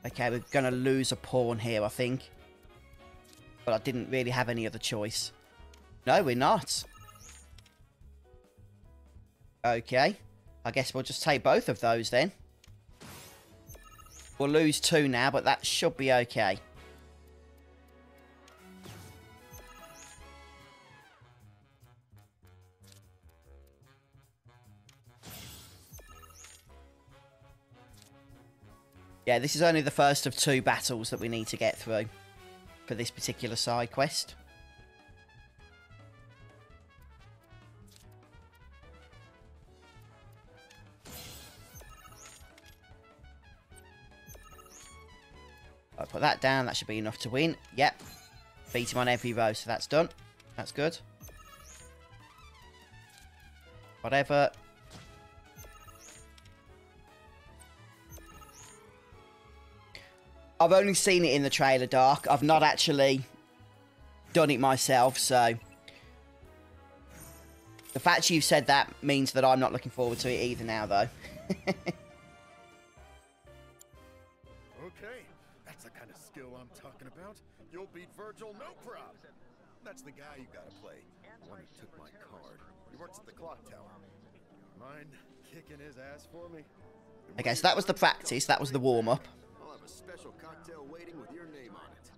Okay, we're going to lose a pawn here, I think. But I didn't really have any other choice. No, we're not. Okay. I guess we'll just take both of those then. We'll lose 2 now, but that should be okay. Yeah, this is only the first of 2 battles that we need to get through for this particular side quest. I'll put that down. That should be enough to win. Yep. Beat him on every row, so that's done. That's good. Whatever. I've only seen it in the trailer, Dark. I've not actually done it myself, so the fact you've said that means that I'm not looking forward to it either now, though. Okay, that's the kind of skill I'm talking about. You'll beat Virgil, no problem. That's the guy you gotta play. The one who took my card. He works at the clock tower. Mind kicking his ass for me? Okay, so that was the practice. That was the warm-up. A special cocktail waiting with your name on it.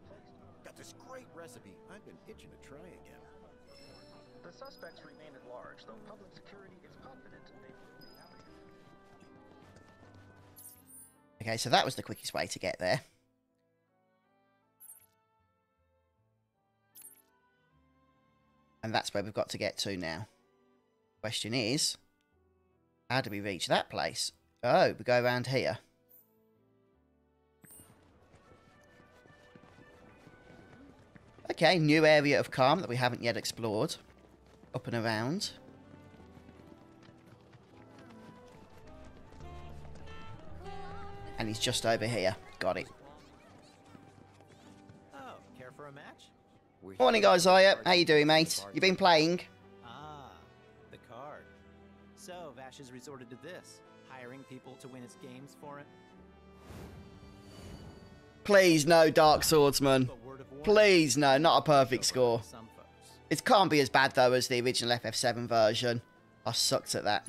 Got this great recipe. I've been itching to try again. The suspects remain at large, though public security is confident they will be out. Okay, so that was the quickest way to get there. And that's where we've got to get to now. Question is, how do we reach that place? Oh, we go around here. Okay, new area of calm that we haven't yet explored. Up and around. And he's just over here. Got it. Oh, care for a match? Morning, guys. How you doing, mate? You been playing? Ah, the card. So Vash has resorted to this. hiring people to win us games for it. Please no, Dark Swordsman. Please no, not a perfect score. It can't be as bad though as the original FF7 version. I sucked at that.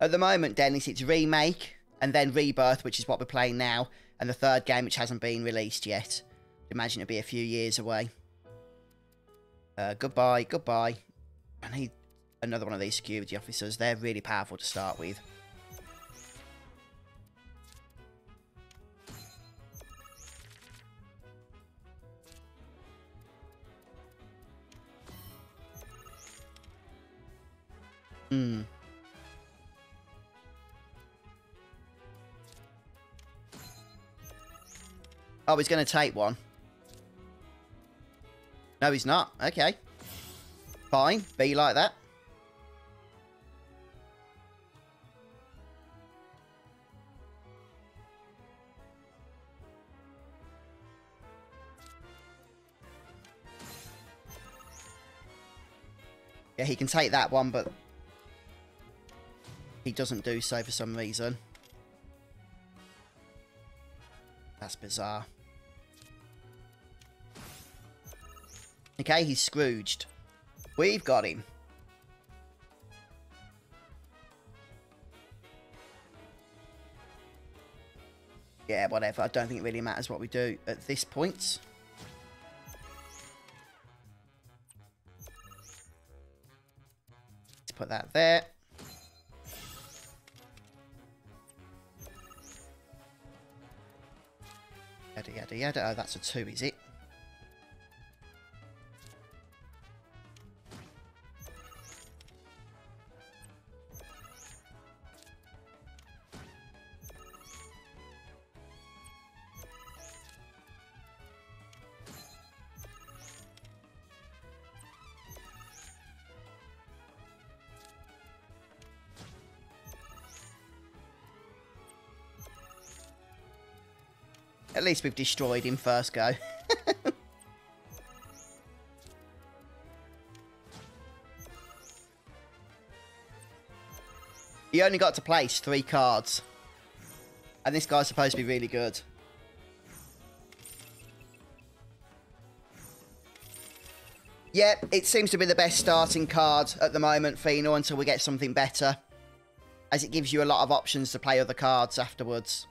At the moment, Dennis, it's Remake and then Rebirth, which is what we're playing now, and the third game, which hasn't been released yet. I imagine it'll be a few years away. Goodbye, goodbye. I need another one of these security officers. They're really powerful to start with. Hmm. Oh, he's going to take one. No, he's not. Okay. Fine. Be like that. Yeah, he can take that one, but he doesn't do so for some reason. That's bizarre. Okay, he's Scrooged. We've got him. Yeah, whatever. I don't think it really matters what we do at this point. Let's put that there. Yada, yada, yada. Oh, that's a 2, is it? At least we've destroyed him first go. He only got to place 3 cards. And this guy's supposed to be really good. Yeah, it seems to be the best starting card at the moment, Fino, until we get something better. As it gives you a lot of options to play other cards afterwards.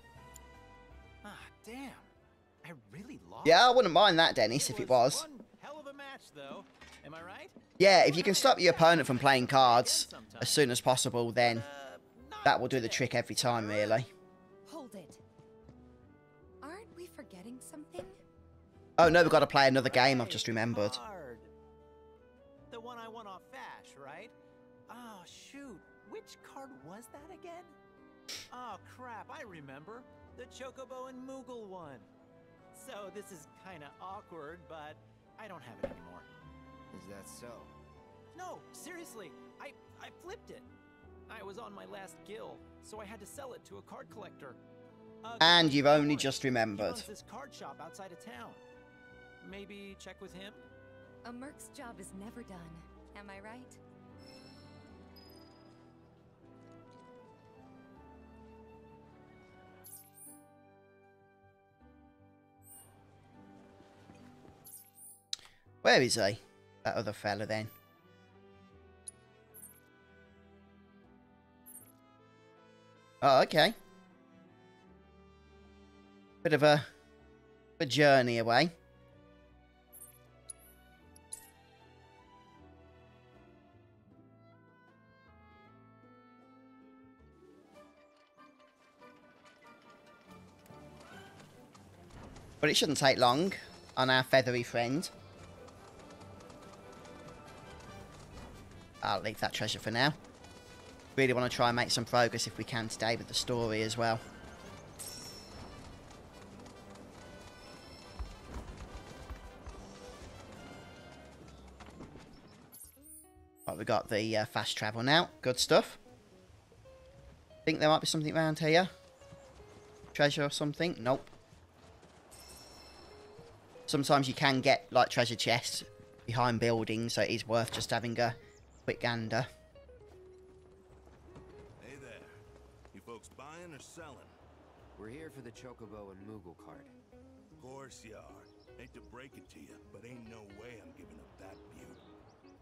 Yeah, I wouldn't mind that, Dennis, if it was. One hell of a match, though. Am I right? Yeah, if you can stop your opponent from playing cards as soon as possible, then that will do the trick every time, really. Hold it. Aren't we forgetting something? Oh, no, we've got to play another game, I've just remembered. The one I won off Fash, right? Oh, shoot. Which card was that again? Oh, crap, I remember. The Chocobo and Moogle one. So this is kind of awkward, but I don't have it anymore. Is that so? No, seriously, I flipped it. I was on my last gill, so I had to sell it to a card collector. And you've only just remembered. He owns this card shop outside of town. Maybe check with him? A merc's job is never done. Am I right? Where is he? That other fella then. Oh, okay. Bit of a journey away. But it shouldn't take long on our feathery friend. I'll leave that treasure for now. Really want to try and make some progress if we can today with the story as well. Right, we got the fast travel now. Good stuff. I think there might be something around here. Treasure or something? Nope. Sometimes you can get like treasure chests behind buildings, so it is worth just having a quick gander. Hey there. You folks buying or selling? We're here for the Chocobo and Moogle card. Of course you are. Hate to break it to you, but ain't no way I'm giving up that beauty.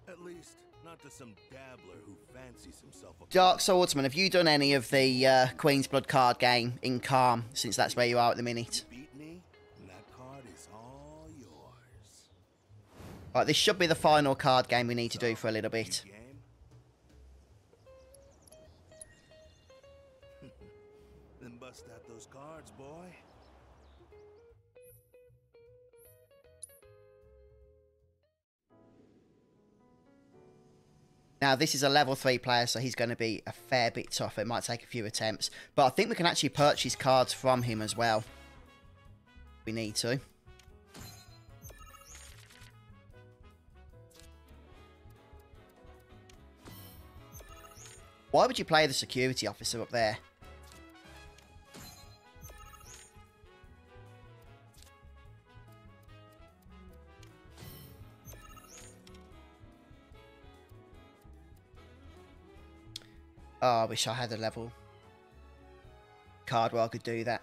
At least, not to some dabbler who fancies himself a... Dark Swordsman, have you done any of the Queen's Blood card game in Calm, since that's where you are at the minute? Beat me, and that card is all yours. Right, this should be the final card game we need to do for a little bit. Then bust out those cards, boy. Now, this is a level 3 player, so he's going to be a fair bit tougher. It might take a few attempts. But I think we can actually purchase cards from him as well. We need to. Why would you play the security officer up there? Oh, I wish I had a level card where I could do that.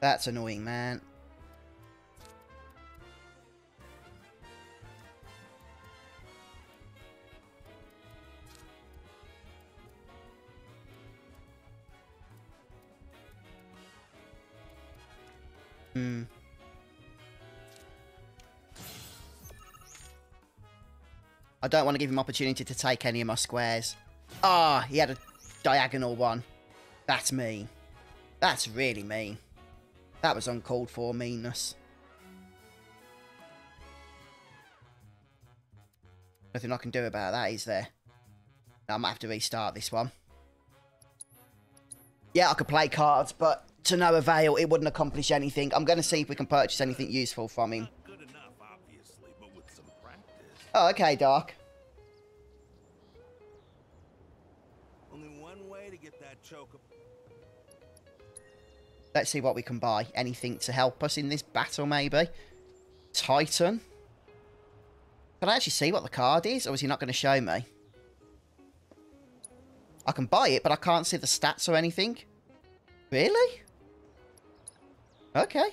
That's annoying, man. Hmm. I don't want to give him opportunity to take any of my squares. Ah, he had a diagonal one. That's mean. That's really mean. That was uncalled for meanness. Nothing I can do about that, is there? No, I might have to restart this one. Yeah, I could play cards, but to no avail, it wouldn't accomplish anything. I'm going to see if we can purchase anything useful from him. Oh, okay, Doc. Only one way to get that choker. Let's see what we can buy. Anything to help us in this battle, maybe. Titan. Can I actually see what the card is, or is he not going to show me? I can buy it, but I can't see the stats or anything. Really? Okay.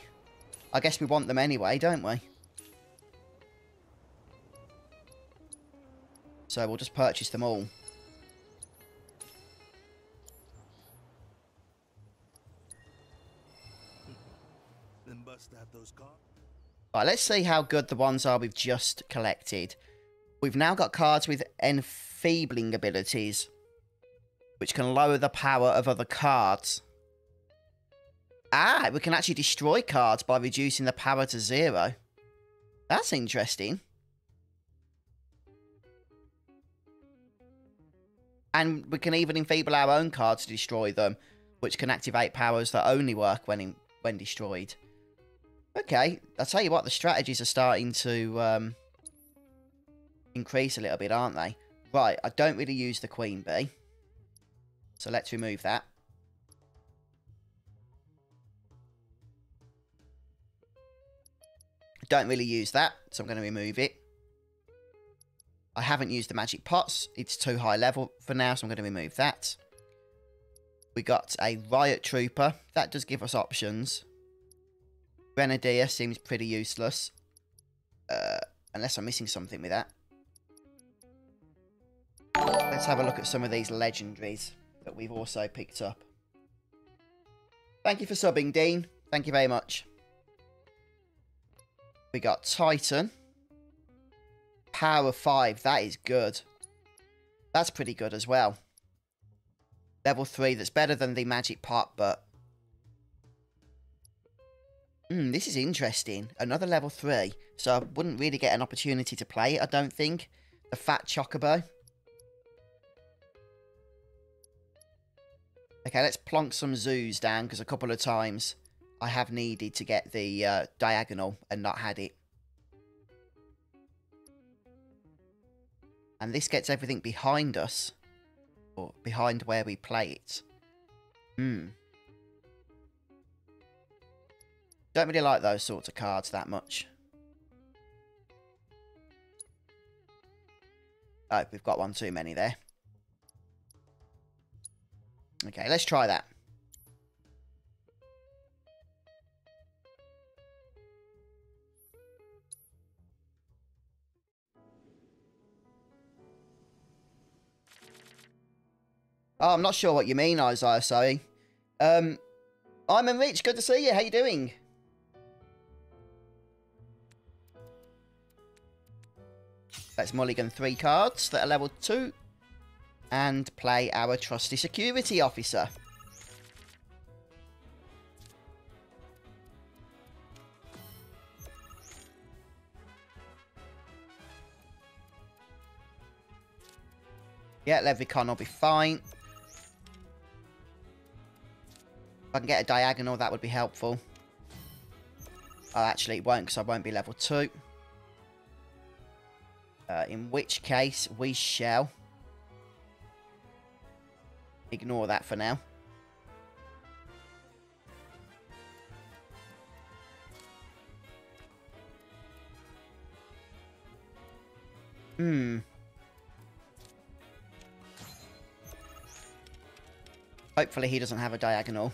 I guess we want them anyway, don't we? So we'll just purchase them all. Then bust out those cards. Right, let's see how good the ones are we've just collected. We've now got cards with enfeebling abilities, which can lower the power of other cards. Ah, we can actually destroy cards by reducing the power to 0. That's interesting. And we can even enfeeble our own cards to destroy them, which can activate powers that only work when destroyed. Okay, I'll tell you what, the strategies are starting to increase a little bit, aren't they? Right, I don't really use the Queen Bee, so let's remove that. I don't really use that, so I'm going to remove it. I haven't used the magic pots. It's too high level for now, so I'm going to remove that. We got a riot trooper. That does give us options. Grenadier seems pretty useless. Unless I'm missing something with that. Let's have a look at some of these legendaries that we've also picked up. Thank you for subbing, Dean. Thank you very much. We got Titan. Power 5, that is good. That's pretty good as well. Level 3, that's better than the magic pot, but... this is interesting. Another level 3, so I wouldn't really get an opportunity to play it, I don't think. The fat Chocobo. Okay, let's plonk some zoos down, because a couple of times I have needed to get the diagonal and not had it. And this gets everything behind us. Or behind where we play it. Don't really like those sorts of cards that much. Oh, we've got one too many there. Okay, let's try that. Oh, I'm not sure what you mean, Isaiah Soe. I'm in Reach. Good to see you. How you doing? Let's mulligan 3 cards that are level 2. And play our trusty security officer. Yeah, Leviathan will be fine. If I can get a diagonal, that would be helpful. Oh, actually, it won't, because I won't be level 2. In which case, we shall ignore that for now. Hopefully he doesn't have a diagonal.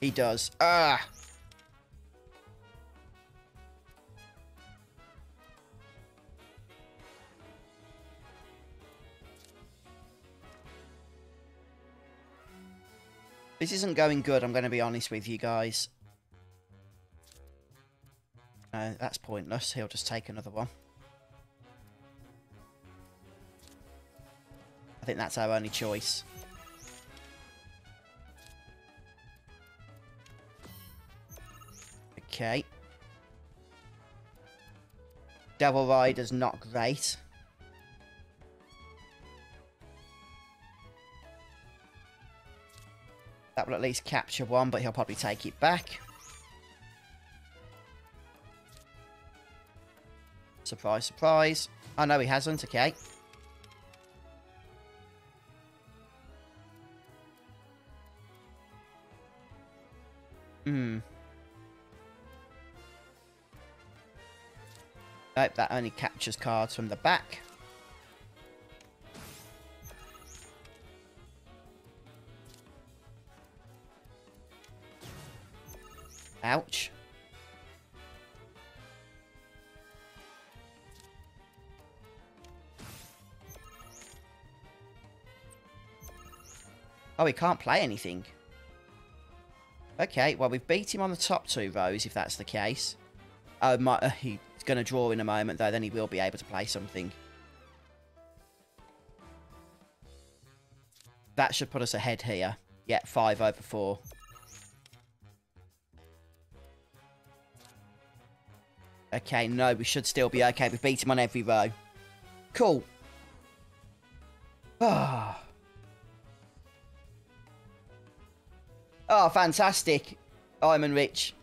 He does. Ah! This isn't going good, I'm going to be honest with you guys. No, that's pointless. He'll just take another one. I think that's our only choice. Okay. Devil Rider's not great. That will at least capture one, but he'll probably take it back. Surprise, surprise. Oh, no, he hasn't. Okay. Nope, that only captures cards from the back. Ouch. Oh, he can't play anything. Okay, well, we've beat him on the top 2 rows, if that's the case. Oh, he's going to draw in a moment, though. Then he will be able to play something. That should put us ahead here. Yeah, 5 over 4. Okay, no, we should still be okay. We beat him on every row. Cool. Oh, oh fantastic. I'm Rich.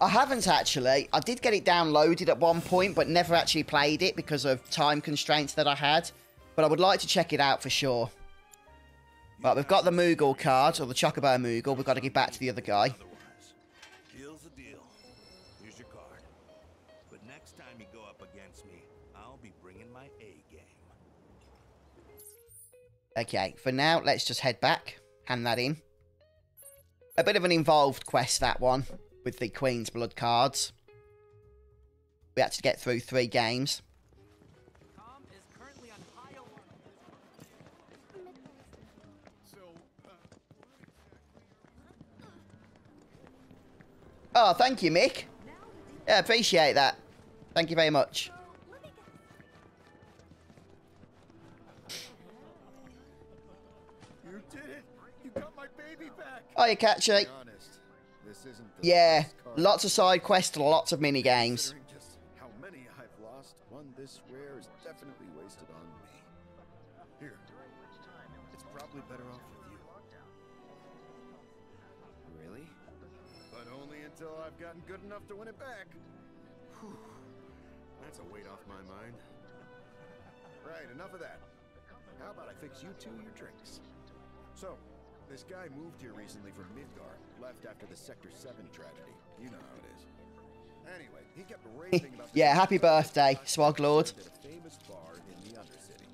I haven't actually. I did get it downloaded at one point, but never actually played it because of time constraints that I had. But I would like to check it out for sure. Right, we've got the Moogle card, or the Chocobo Moogle. We've got to get back to the other guy. Deal's a deal. Here's your card. But next time you go up against me, I'll be bringing my A game. Okay, for now, let's just head back. Hand that in. A bit of an involved quest, that one, with the Queen's Blood cards. We had to get through 3 games. Oh, thank you, Mick. Yeah, appreciate that. Thank you very much. You did it. You got my baby back. Oh, you catch it. Yeah, lots of side quests and lots of mini games. Just how many I've lost, one this rare is definitely wasted on me. Here, it's probably better off with you. Really? But only until I've gotten good enough to win it back. Whew. That's a weight off my mind. Right, enough of that. How about I fix you two your drinks? So, this guy moved here recently from Midgar, left after the Sector 7 tragedy. You know how it is. Anyway, he kept raving about yeah, happy birthday, Swag Lord. Famous bar in the Undercity.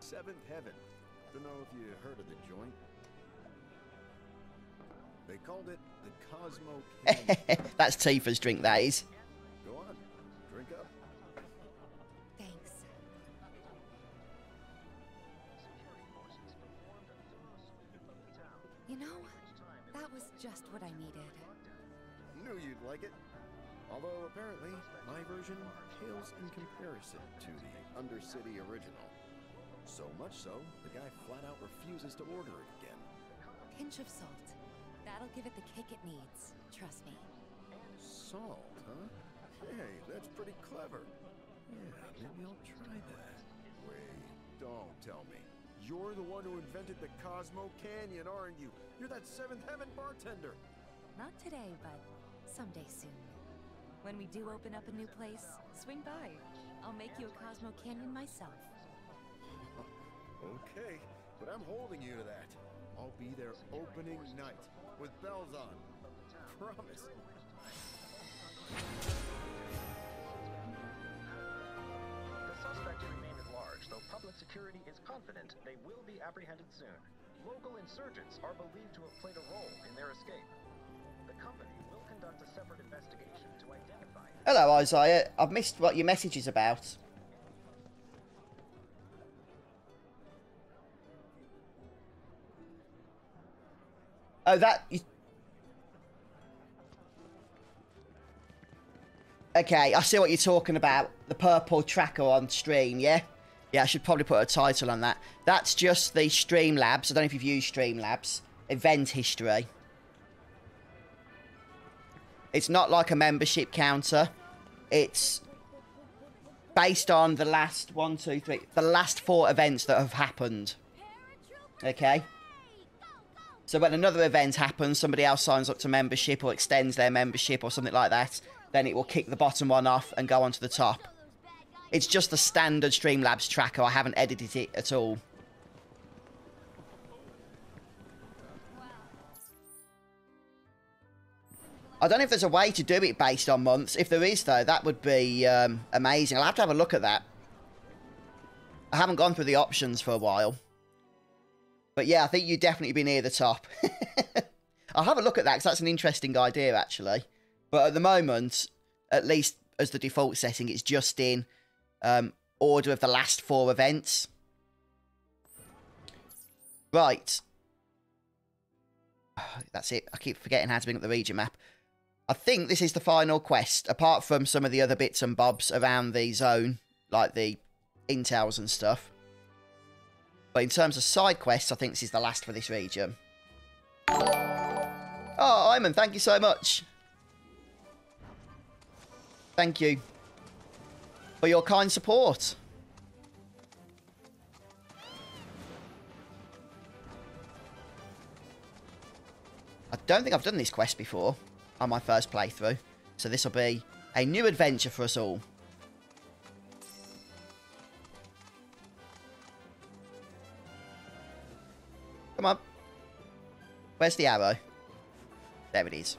Seventh Heaven. Don't know if you heard of the joint. They called it the Cosmo. That's Tifa's drink, that is. Go on, drink up. Thanks. You know, that was just what I needed. Knew you'd like it. Although apparently, my version pales in comparison to the Undercity original. So much so, the guy flat out refuses to order it again. Pinch of salt. That'll give it the kick it needs, trust me. Salt, huh? Hey, that's pretty clever. Yeah, maybe I'll try that. Wait, don't tell me. You're the one who invented the Cosmo Canyon, aren't you? You're that Seventh Heaven bartender. Not today, but someday soon. When we do open up a new place, swing by. I'll make you a Cosmo Canyon myself. Okay, but I'm holding you to that. I'll be there opening night with bells on. Promise. The suspects remain at large, though public security is confident they will be apprehended soon. Local insurgents are believed to have played a role in their escape. The company will conduct a separate investigation to identify. Hello, Isaiah. I've missed what your message is about. Oh, that... Okay, I see what you're talking about. The purple tracker on stream, yeah? Yeah, I should probably put a title on that. That's just the Streamlabs. I don't know if you've used Streamlabs. Event history. It's not like a membership counter. It's based on the last one, two, three... The last 4 events that have happened. Okay? So when another event happens, somebody else signs up to membership or extends their membership or something like that, then it will kick the bottom one off and go onto the top. It's just the standard Streamlabs tracker. I haven't edited it at all. I don't know if there's a way to do it based on months. If there is, though, that would be amazing. I'll have to have a look at that. I haven't gone through the options for a while. But yeah, I think you'd definitely be near the top. I'll have a look at that, because that's an interesting idea, actually. But at the moment, at least as the default setting, it's just in order of the last 4 events. Right. That's it. I keep forgetting how to bring up the region map. I think this is the final quest, apart from some of the other bits and bobs around the zone, like the intels and stuff. But in terms of side quests, I think this is the last for this region. Oh, Iman, thank you so much. Thank you for your kind support. I don't think I've done this quest before on my first playthrough. So this will be a new adventure for us all. Come on. Where's the arrow? There it is.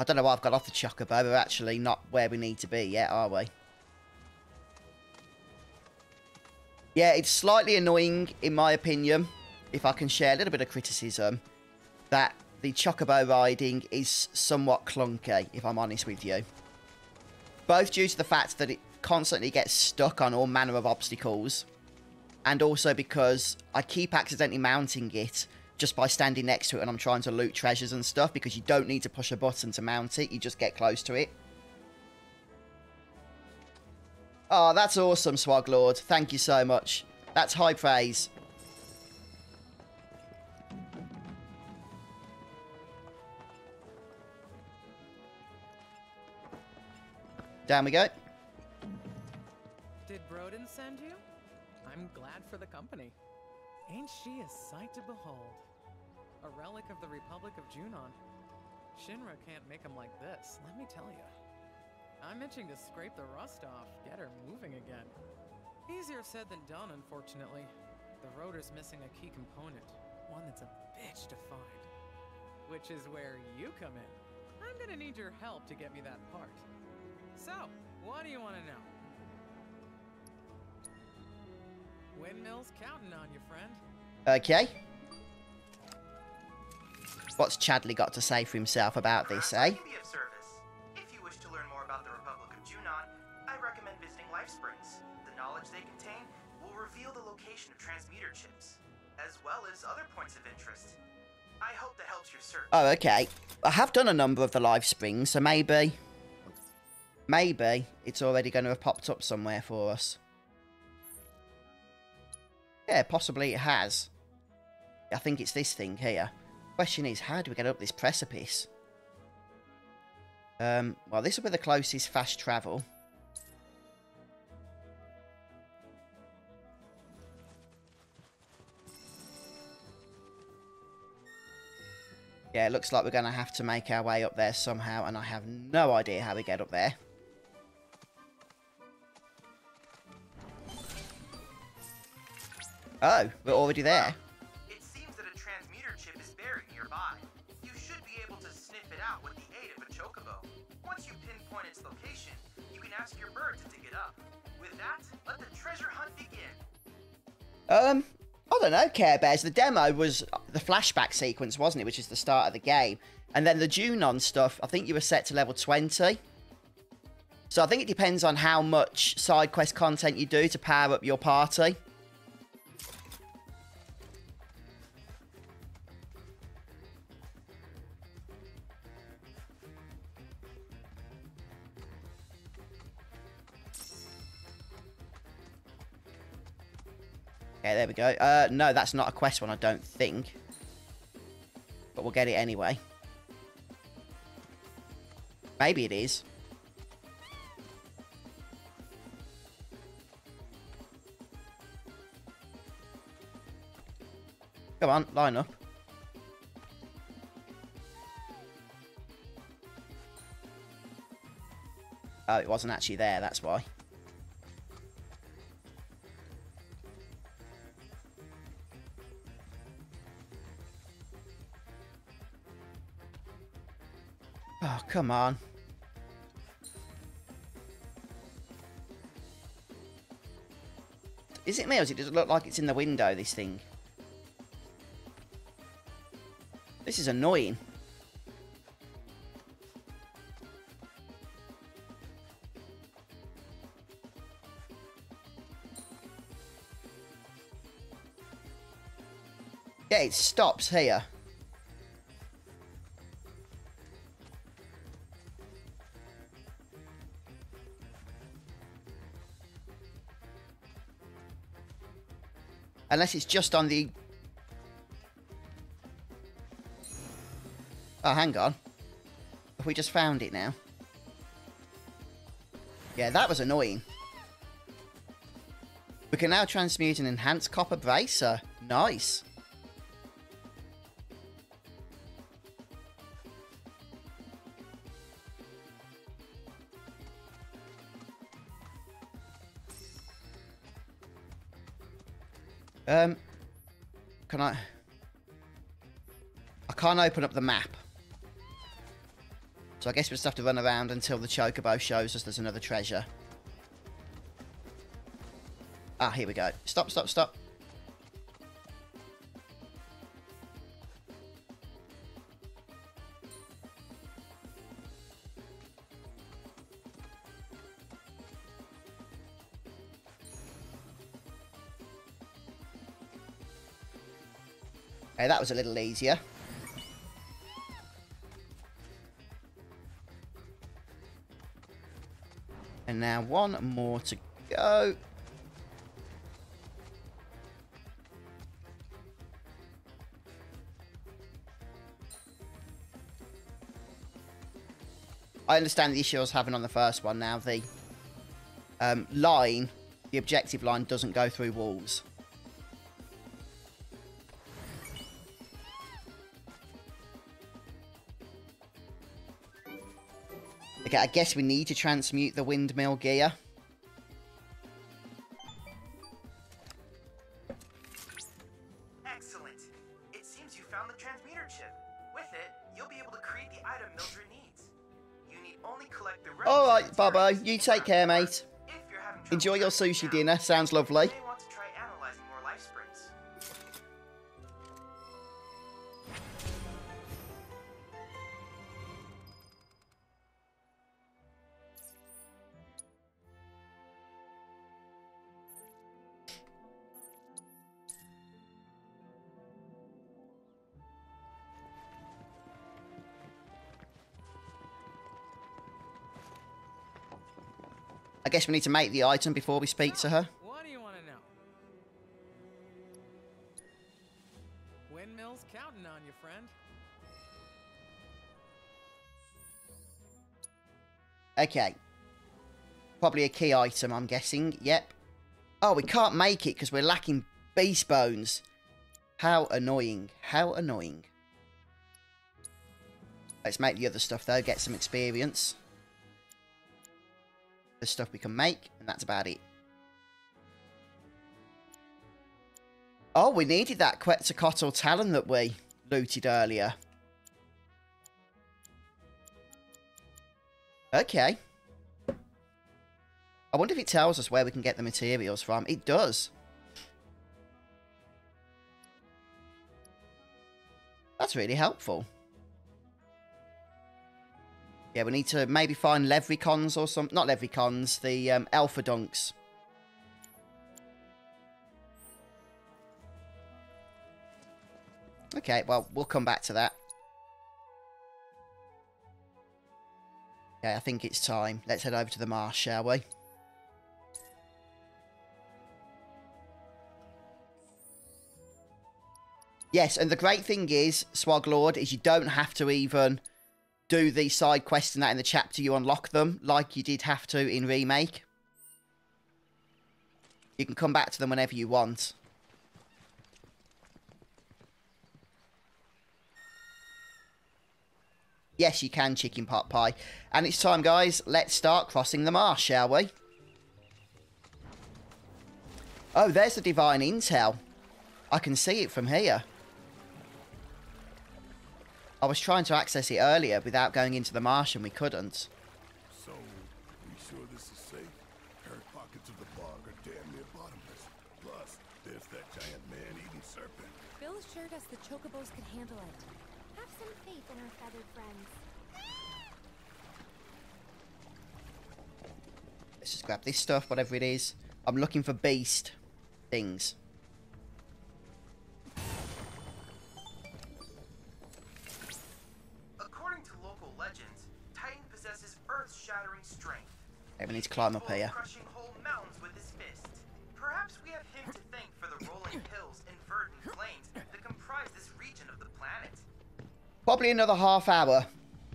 I don't know why I've got off the Chocobo. We're actually not where we need to be yet, are we? Yeah, it's slightly annoying, in my opinion, if I can share a little bit of criticism, that the Chocobo riding is somewhat clunky, if I'm honest with you. Both due to the fact that it constantly gets stuck on all manner of obstacles, and also because I keep accidentally mounting it just by standing next to it and I'm trying to loot treasures and stuff, because you don't need to push a button to mount it, you just get close to it. Oh, that's awesome, Swag Lord. Thank you so much. That's high praise. Down we go. Did Broden send you? I'm glad for the company. Ain't she a sight to behold? A relic of the Republic of Junon. Shinra can't make them like this, let me tell you. I'm itching to scrape the rust off, get her moving again. Easier said than done, unfortunately. The rotor's missing a key component, one that's a bitch to find. Which is where you come in. I'm gonna need your help to get me that part. So, what do you want to know? Windmill's counting on you, friend. Okay. What's Chadley got to say for himself about this, eh? If you wish to learn more about the Republic of Junon, I recommend visiting Life Springs. The knowledge they contain will reveal the location of transmuter chips, as well as other points of interest. I hope that helps your search. Oh, okay. I have done a number of the Life Springs, so maybe... maybe it's already going to have popped up somewhere for us. Yeah, possibly it has. I think it's this thing here. Question is, how do we get up this precipice? Well, this will be the closest fast travel. Yeah, it looks like we're going to have to make our way up there somehow, and I have no idea how we get up there. Oh, we're already there. Wow. It seems that a transmuter chip is buried nearby. You should be able to sniff it out with the aid of a chocobo. Once you pinpoint its location, you can ask your bird to dig it up. With that, let the treasure hunt begin. I don't know, Care Bears. The demo was the flashback sequence, wasn't it? Which is the start of the game. And then the Junon stuff, I think you were set to level 20. So I think it depends on how much side quest content you do to power up your party. Okay, there we go. No, that's not a quest one, I don't think. But we'll get it anyway. Maybe it is. Come on, line up. Oh, it wasn't actually there, that's why. Oh, come on. Is it me or does it just look like it's in the window, this thing? This is annoying. Yeah, it stops here. Unless it's just on the... oh, hang on. Have we just found it now? Yeah, that was annoying. We can now transmute an enhanced copper bracer. Nice. Can I... I can't open up the map. So I guess we'll just have to run around until the Chocobo shows us there's another treasure. Ah, here we go. Stop, stop, stop. Hey, that was a little easier. And now one more to go. I understand the issue I was having on the first one now. The line, the objective line, doesn't go through walls. Okay, I guess we need to transmute the windmill gear. Excellent. It seems you found the transmuter chip. With it, you'll be able to create the item Mildred needs. You need only collect the rest. All right, Bubba, you take care, mate. Enjoy your sushi now. Dinner. Sounds lovely. Want to try analyzing more life springs. I guess we need to make the item before we speak to her. What do you want to know? Windmill's counting on you, friend. Okay. Probably a key item, I'm guessing. Yep. Oh, we can't make it because we're lacking beast bones. How annoying. How annoying. Let's make the other stuff, though. Get some experience. The stuff we can make, and that's about it. Oh, we needed that Quetzalcoatl talon that we looted earlier. Okay. I wonder if it tells us where we can get the materials from. It does. That's really helpful. Yeah, we need to maybe find levricons or some... Not levricons, the alpha dunks. Okay, well, we'll come back to that. Yeah, I think it's time. Let's head over to the marsh, shall we? Yes, and the great thing is, Swag Lord, is you don't have to even... do the side quests and that in the chapter, you unlock them like you did have to in Remake. You can come back to them whenever you want. Yes, you can, chicken pot pie. And it's time, guys. Let's start crossing the marsh, shall we? Oh, there's the Divine Intel. I can see it from here. I was trying to access it earlier without going into the marsh, and we couldn't. So, we sure this is safe? Her pockets of the bog are damn near bottomless. Plus, there's that giant man-eating serpent. Bill assured us the Chocobos could handle it. Have some faith in our feathered friends. Let's just grab this stuff, whatever it is. I'm looking for beast things. We need to climb up here. Crushing whole mountains with his fist. Perhaps we have him to thank for the rolling hills and verdant plains that comprise this region of the planet. Probably another half hour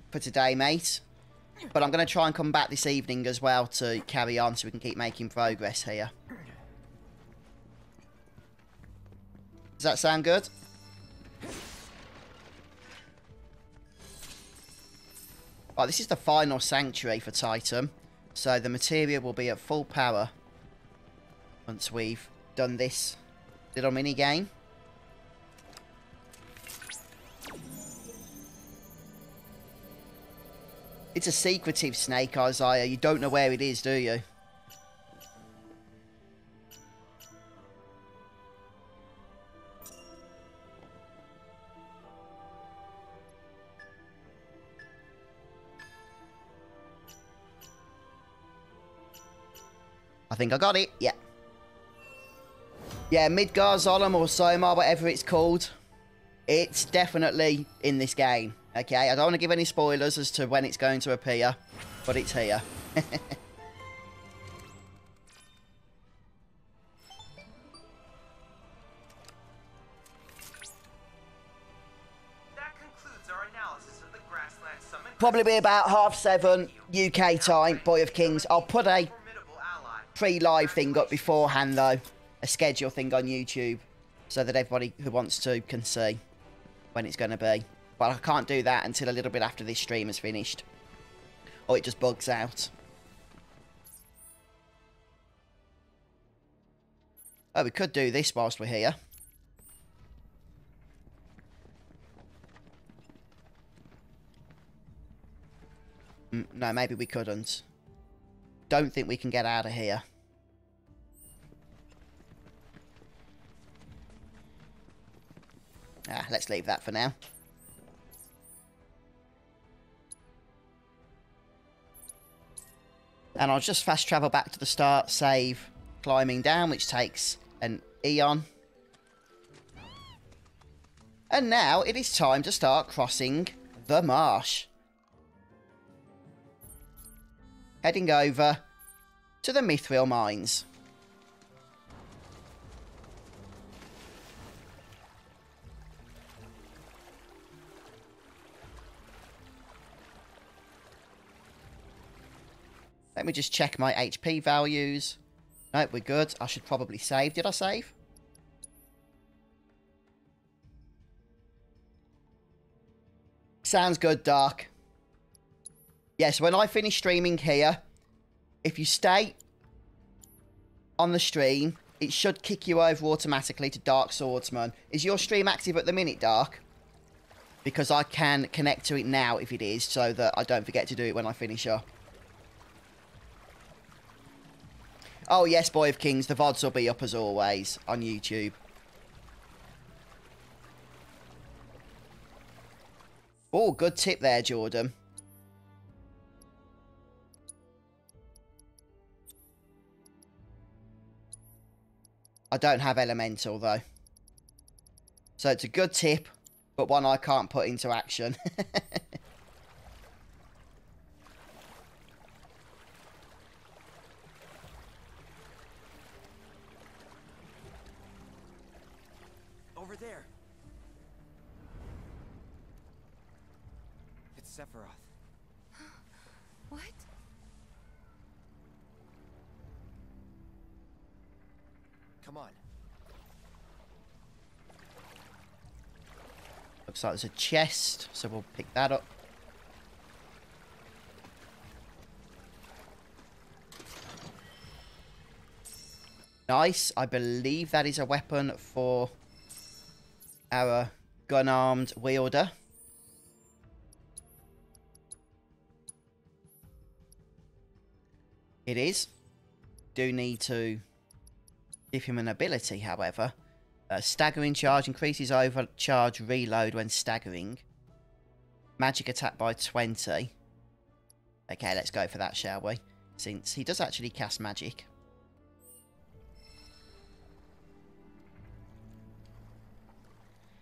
for today, mate. But I'm going to try and come back this evening as well to carry on so we can keep making progress here. Does that sound good? Right, this is the final sanctuary for Titan. So the materia will be at full power once we've done this little mini game. It's a secretive snake, Isaiah. You don't know where it is, do you? I think I got it. Yeah. Yeah, Midgar, Zolom, or Soma, whatever it's called. It's definitely in this game. Okay, I don't want to give any spoilers as to when it's going to appear, but it's here. Probably be about 7:30 UK time, Boy of Kings. I'll put a pre-live thing up beforehand, though. A schedule thing on YouTube so that everybody who wants to can see when it's going to be. But I can't do that until a little bit after this stream is finished. Or it just bugs out. Oh, we could do this whilst we're here. No, maybe we couldn't. Don't think we can get out of here. Ah, let's leave that for now. And I'll just fast travel back to the start, save climbing down, which takes an eon. And now it is time to start crossing the marsh. Heading over to the Mithril Mines. Let me just check my HP values. Nope, we're good. I should probably save. Did I save? Sounds good, Dark. Yes, when I finish streaming here, if you stay on the stream, it should kick you over automatically to Dark Swordsman. Is your stream active at the minute, Dark? Because I can connect to it now if it is, so that I don't forget to do it when I finish up. Oh, yes, Boy of Kings, the VODs will be up as always on YouTube. Oh, good tip there, Jordan. I don't have elemental, though. So it's a good tip, but one I can't put into action. Over there. It's Sephiroth. What? Come on. Looks like there's a chest, so we'll pick that up. Nice. I believe that is a weapon for our gun-armed wielder. It is. Do need to give him an ability, however. Staggering charge increases overcharge reload when staggering. Magic attack by 20. Okay, let's go for that, shall we? Since he does actually cast magic.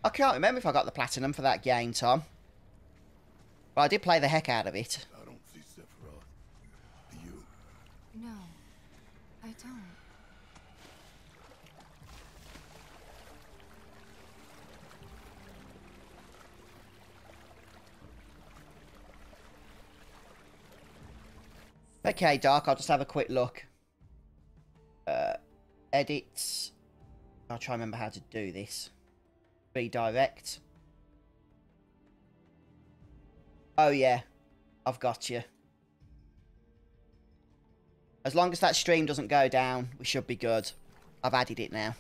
I can't remember if I got the platinum for that game, Tom. But I did play the heck out of it. I don't see Sephiroth. Do you? No, I don't. Okay, Dark, I'll just have a quick look. Edits. I'll try and remember how to do this. Redirect. Oh, yeah. I've got you. As long as that stream doesn't go down, we should be good. I've added it now.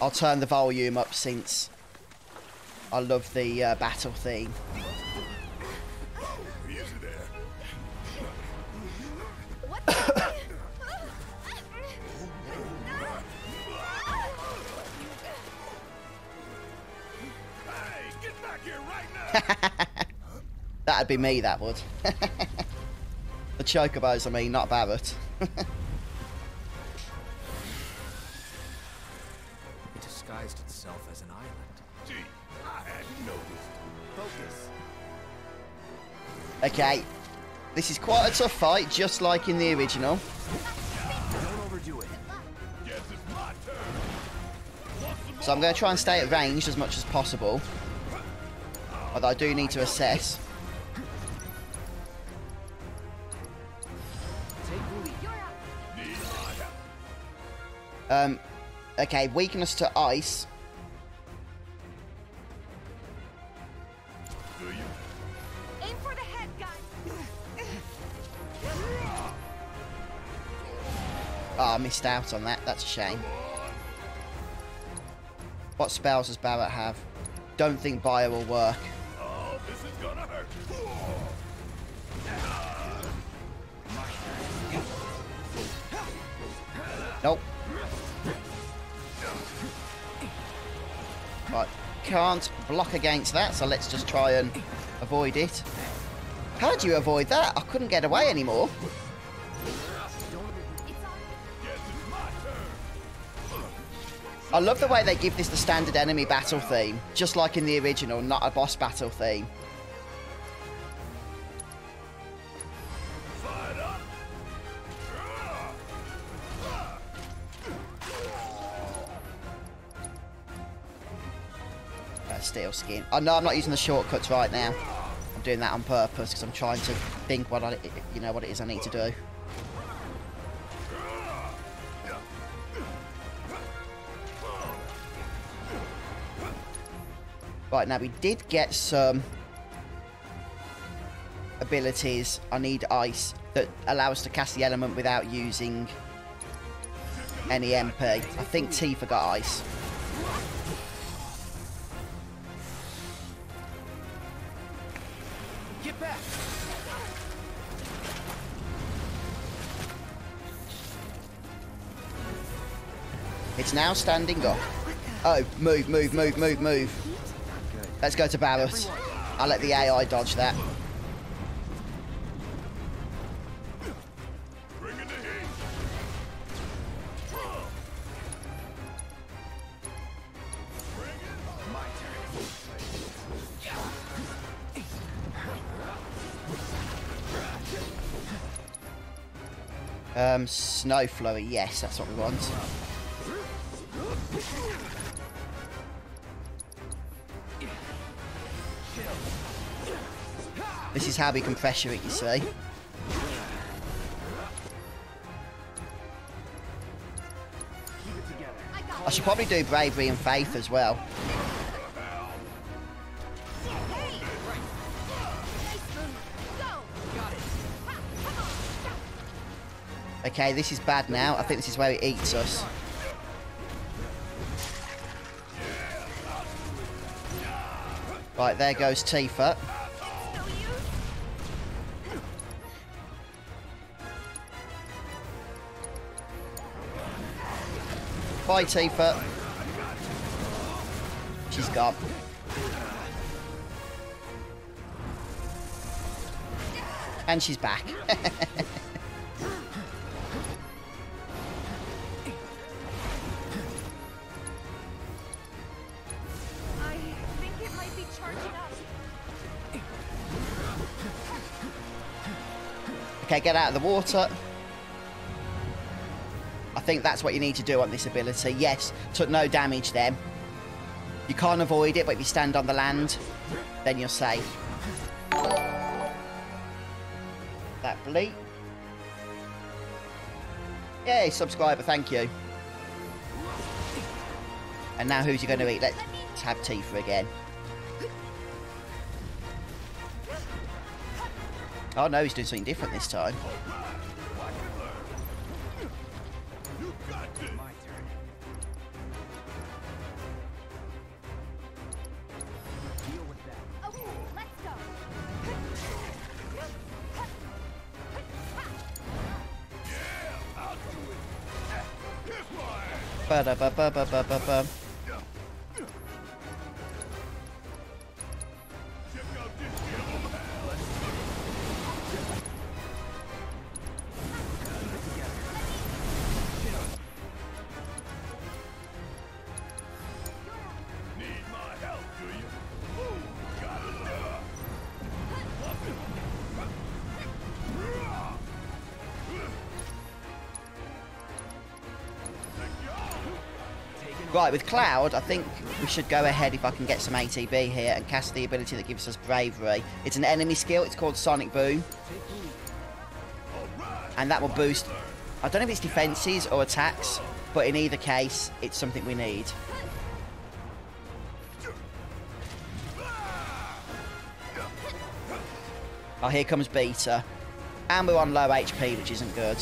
I'll turn the volume up since I love the battle theme. That'd be me, that would. The Chocobos, I mean, not Barret. disguised itself as an island. Gee, I had noticed. Focus. Okay. This is quite a tough fight, just like in the original. Don't overdo it. Guess it's my turn. So I'm going to try and stay at range as much as possible. Although I do need to assess. Okay, weakness to ice. Do you? Aim for the head, guys. Oh, I missed out on that. That's a shame. What spells does Barret have? Don't think Bio will work. Oh, this is gonna hurt. Nope. Right, can't block against that, so let's just try and avoid it. How do you avoid that? I couldn't get away anymore. I love the way they give this the standard enemy battle theme, just like in the original, not a boss battle theme. Steel skin. Oh no, I'm not using the shortcuts right now. I'm doing that on purpose because I'm trying to think what I, you know, what it is I need to do. Right, now we did get some abilities. I need ice that allow us to cast the element without using any MP. I think Tifa got ice. It's now standing up. Oh, move, move, move, move, move. Let's go to Barret. I'll let the AI dodge that. Snow flurry. Yes, that's what we want. This is how we can pressure it, you see. I should probably do Bravery and Faith as well. Okay, this is bad now. I think this is where it eats us. Right, there goes Tifa. Bye, Tifa. She's gone. And she's back. Okay, get out of the water. I think that's what you need to do on this ability. Yes, took no damage then. You can't avoid it, but if you stand on the land, then you're safe. That bleep. Yay, subscriber, thank you. And now who's you going to eat? Let's have Tifa again. Oh no, he's doing something different this time. Ba-da-ba-ba-ba-ba-ba-ba. Right, with Cloud, I think we should go ahead if I can get some ATB here and cast the ability that gives us Bravery. It's an enemy skill, it's called Sonic Boom. And that will boost, I don't know if it's defenses or attacks, but in either case, it's something we need. Oh, here comes Beta. And we're on low HP, which isn't good.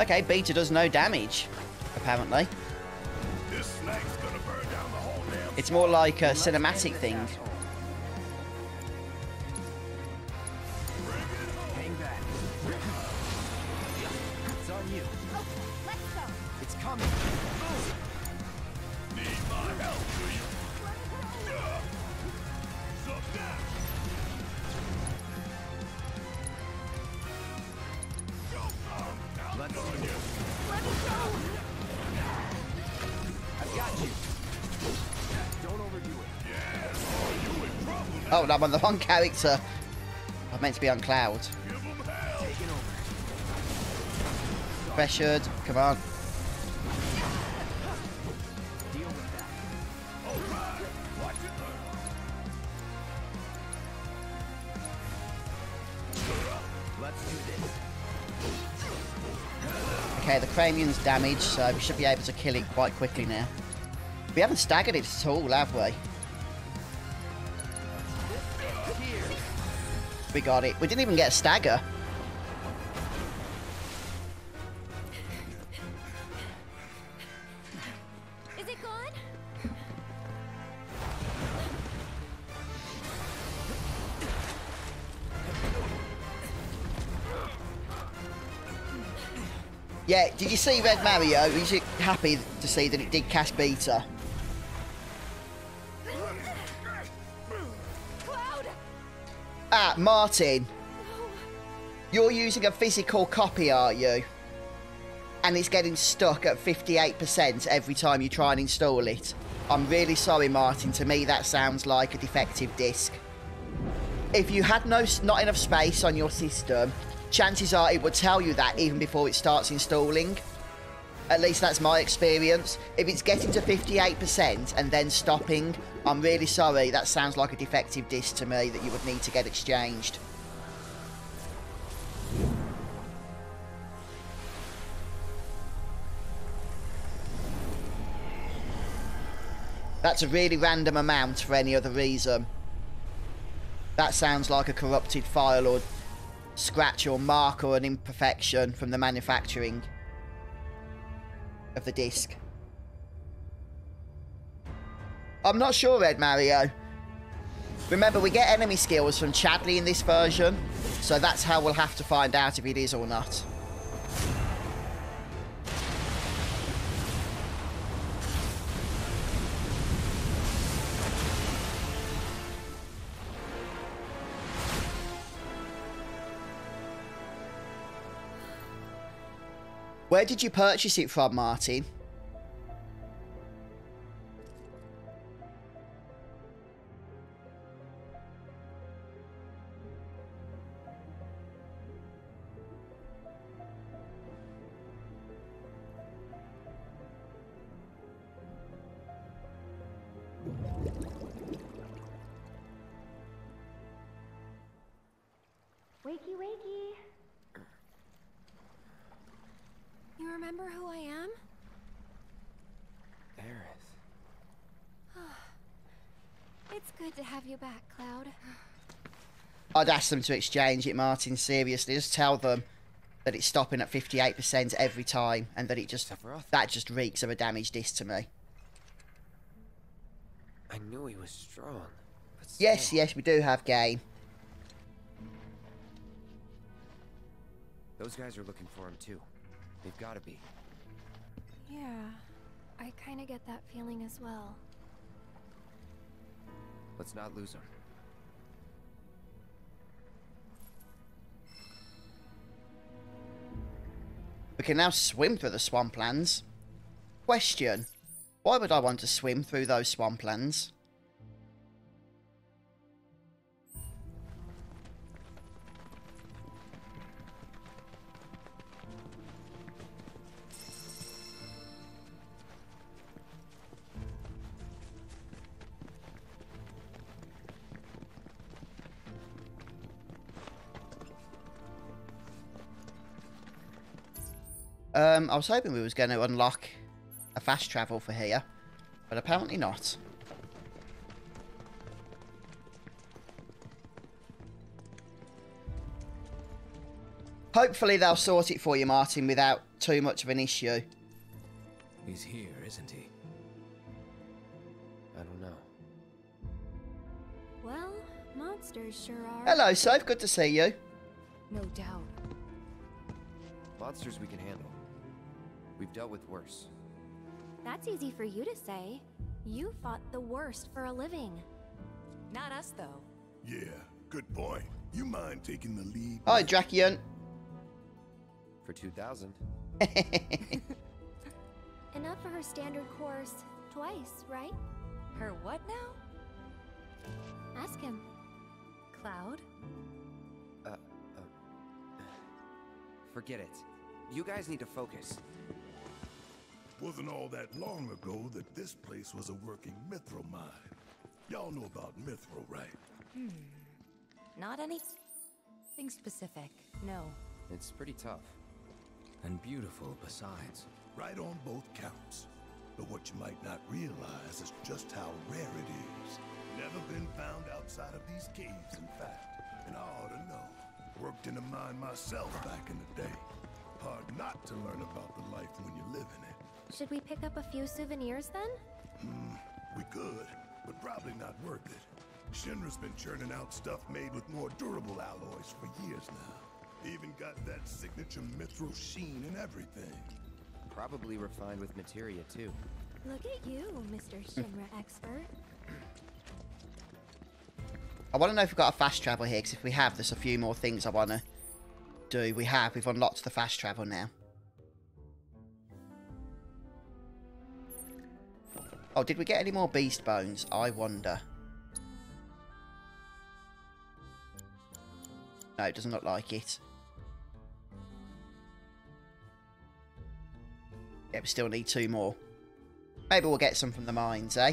Okay, Beta does no damage, apparently. This snake's gonna burn down the whole damn. It's more like a cinematic thing. Hang back. It's on you. Oh, let's go. It's coming. Oh. Need my help, do you? Let's go. I've got you. Don't overdo it. Yes. Oh, you in trouble now. Oh, no, I'm on the wrong character. I meant to be on Cloud. Give him hell. Taking over. Pressured. Come on. Deal with that. All right. Watch it burn. Let's do this. Okay, the Cranium's damaged, so we should be able to kill it quite quickly now. We haven't staggered it at all, have we? We got it. We didn't even get a stagger. Is it gone? Yeah, did you see Red Mario? Were you happy to see that it did cast Beta? Cloud. Ah, Martin. No. You're using a physical copy, are you? And it's getting stuck at 58% every time you try and install it. I'm really sorry, Martin. To me, that sounds like a defective disc. If you had not enough space on your system, chances are it will tell you that even before it starts installing. At least that's my experience. If it's getting to 58% and then stopping, I'm really sorry, that sounds like a defective disc to me that you would need to get exchanged. That's a really random amount for any other reason. That sounds like a corrupted file or scratch or mark or an imperfection from the manufacturing of the disc. I'm not sure, Red Mario. Remember, we get enemy skills from Chadley in this version, so that's how we'll have to find out if it is or not. Where did you purchase it from, Martin? Wakey, wakey. You remember who I am? Aerith. Oh, it's good to have you back, Cloud. I'd ask them to exchange it, Martin, seriously. Just tell them that it's stopping at 58% every time and that it just... that just reeks of a damaged disc to me. I knew he was strong. But yes, yes, we do have game. Those guys are looking for him too. They've got to be. Yeah, I kind of get that feeling as well. Let's not lose them. We can now swim through the swamplands. Question: why would I want to swim through those swamplands? I was hoping we was going to unlock a fast travel for here, but apparently not. Hopefully they'll sort it for you, Martin, without too much of an issue. He's here, isn't he? I don't know. Well, monsters sure are. Hello, Soph. Good to see you. No doubt. Monsters we can handle. We've dealt with worse. That's easy for you to say. You fought the worst for a living. Not us, though. Yeah, good boy. You mind taking the lead? Hi, Drakion. For 2,000. Enough for her standard course twice, right? Her what now? Ask him. Cloud? Forget it. You guys need to focus. Wasn't all that long ago that this place was a working mithril mine. Y'all know about mithril, right? Hmm. Not anything specific, no. It's pretty tough. And beautiful, besides. Right on both counts. But what you might not realize is just how rare it is. Never been found outside of these caves, in fact. And I ought to know. Worked in a mine myself back in the day. Hard not to learn about the life when you live in it. Should we pick up a few souvenirs, then? Hmm, we could, but probably not worth it. Shinra's been churning out stuff made with more durable alloys for years now. Even got that signature mithril sheen and everything. Probably refined with materia, too. Look at you, Mr. Shinra expert. I want to know if we've got a fast travel here, because if we have, there's a few more things I want to do. We have. We've unlocked the fast travel now. Oh, did we get any more beast bones? I wonder. No, it doesn't look like it. Yeah, we still need two more. Maybe we'll get some from the mines, eh?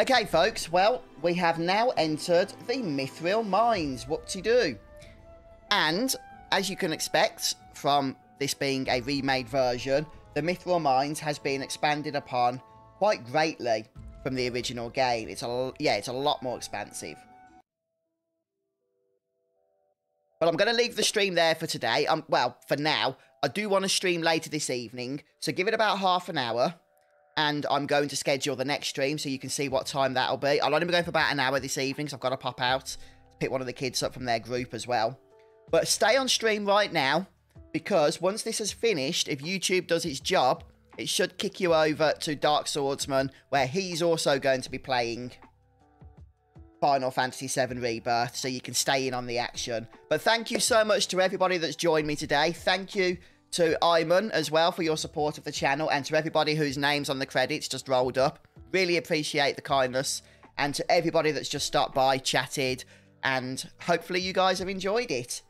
Okay, folks, well, we have now entered the Mithril Mines, whoop-de-doo. And, as you can expect from this being a remade version, the Mithril Mines has been expanded upon quite greatly from the original game. It's a lot more expansive. But I'm going to leave the stream there for today. Well, for now. I do want to stream later this evening, so give it about half an hour. And I'm going to schedule the next stream so you can see what time that'll be. I'll only be going for about an hour this evening, so I've got to pop out to pick one of the kids up from their group as well. But stay on stream right now, because once this is finished, if YouTube does its job, it should kick you over to Dark Swordsman, where he's also going to be playing Final Fantasy VII Rebirth, so you can stay in on the action. But thank you so much to everybody that's joined me today. Thank you to Iman as well for your support of the channel, and to everybody whose names on the credits just rolled up. Really appreciate the kindness. And to everybody that's just stopped by, chatted, and hopefully you guys have enjoyed it.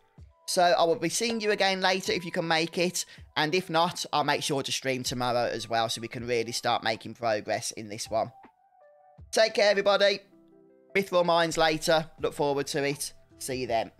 So I will be seeing you again later if you can make it, and if not, I'll make sure to stream tomorrow as well so we can really start making progress in this one. Take care, everybody. Mithril Mines later. Look forward to it. See you then.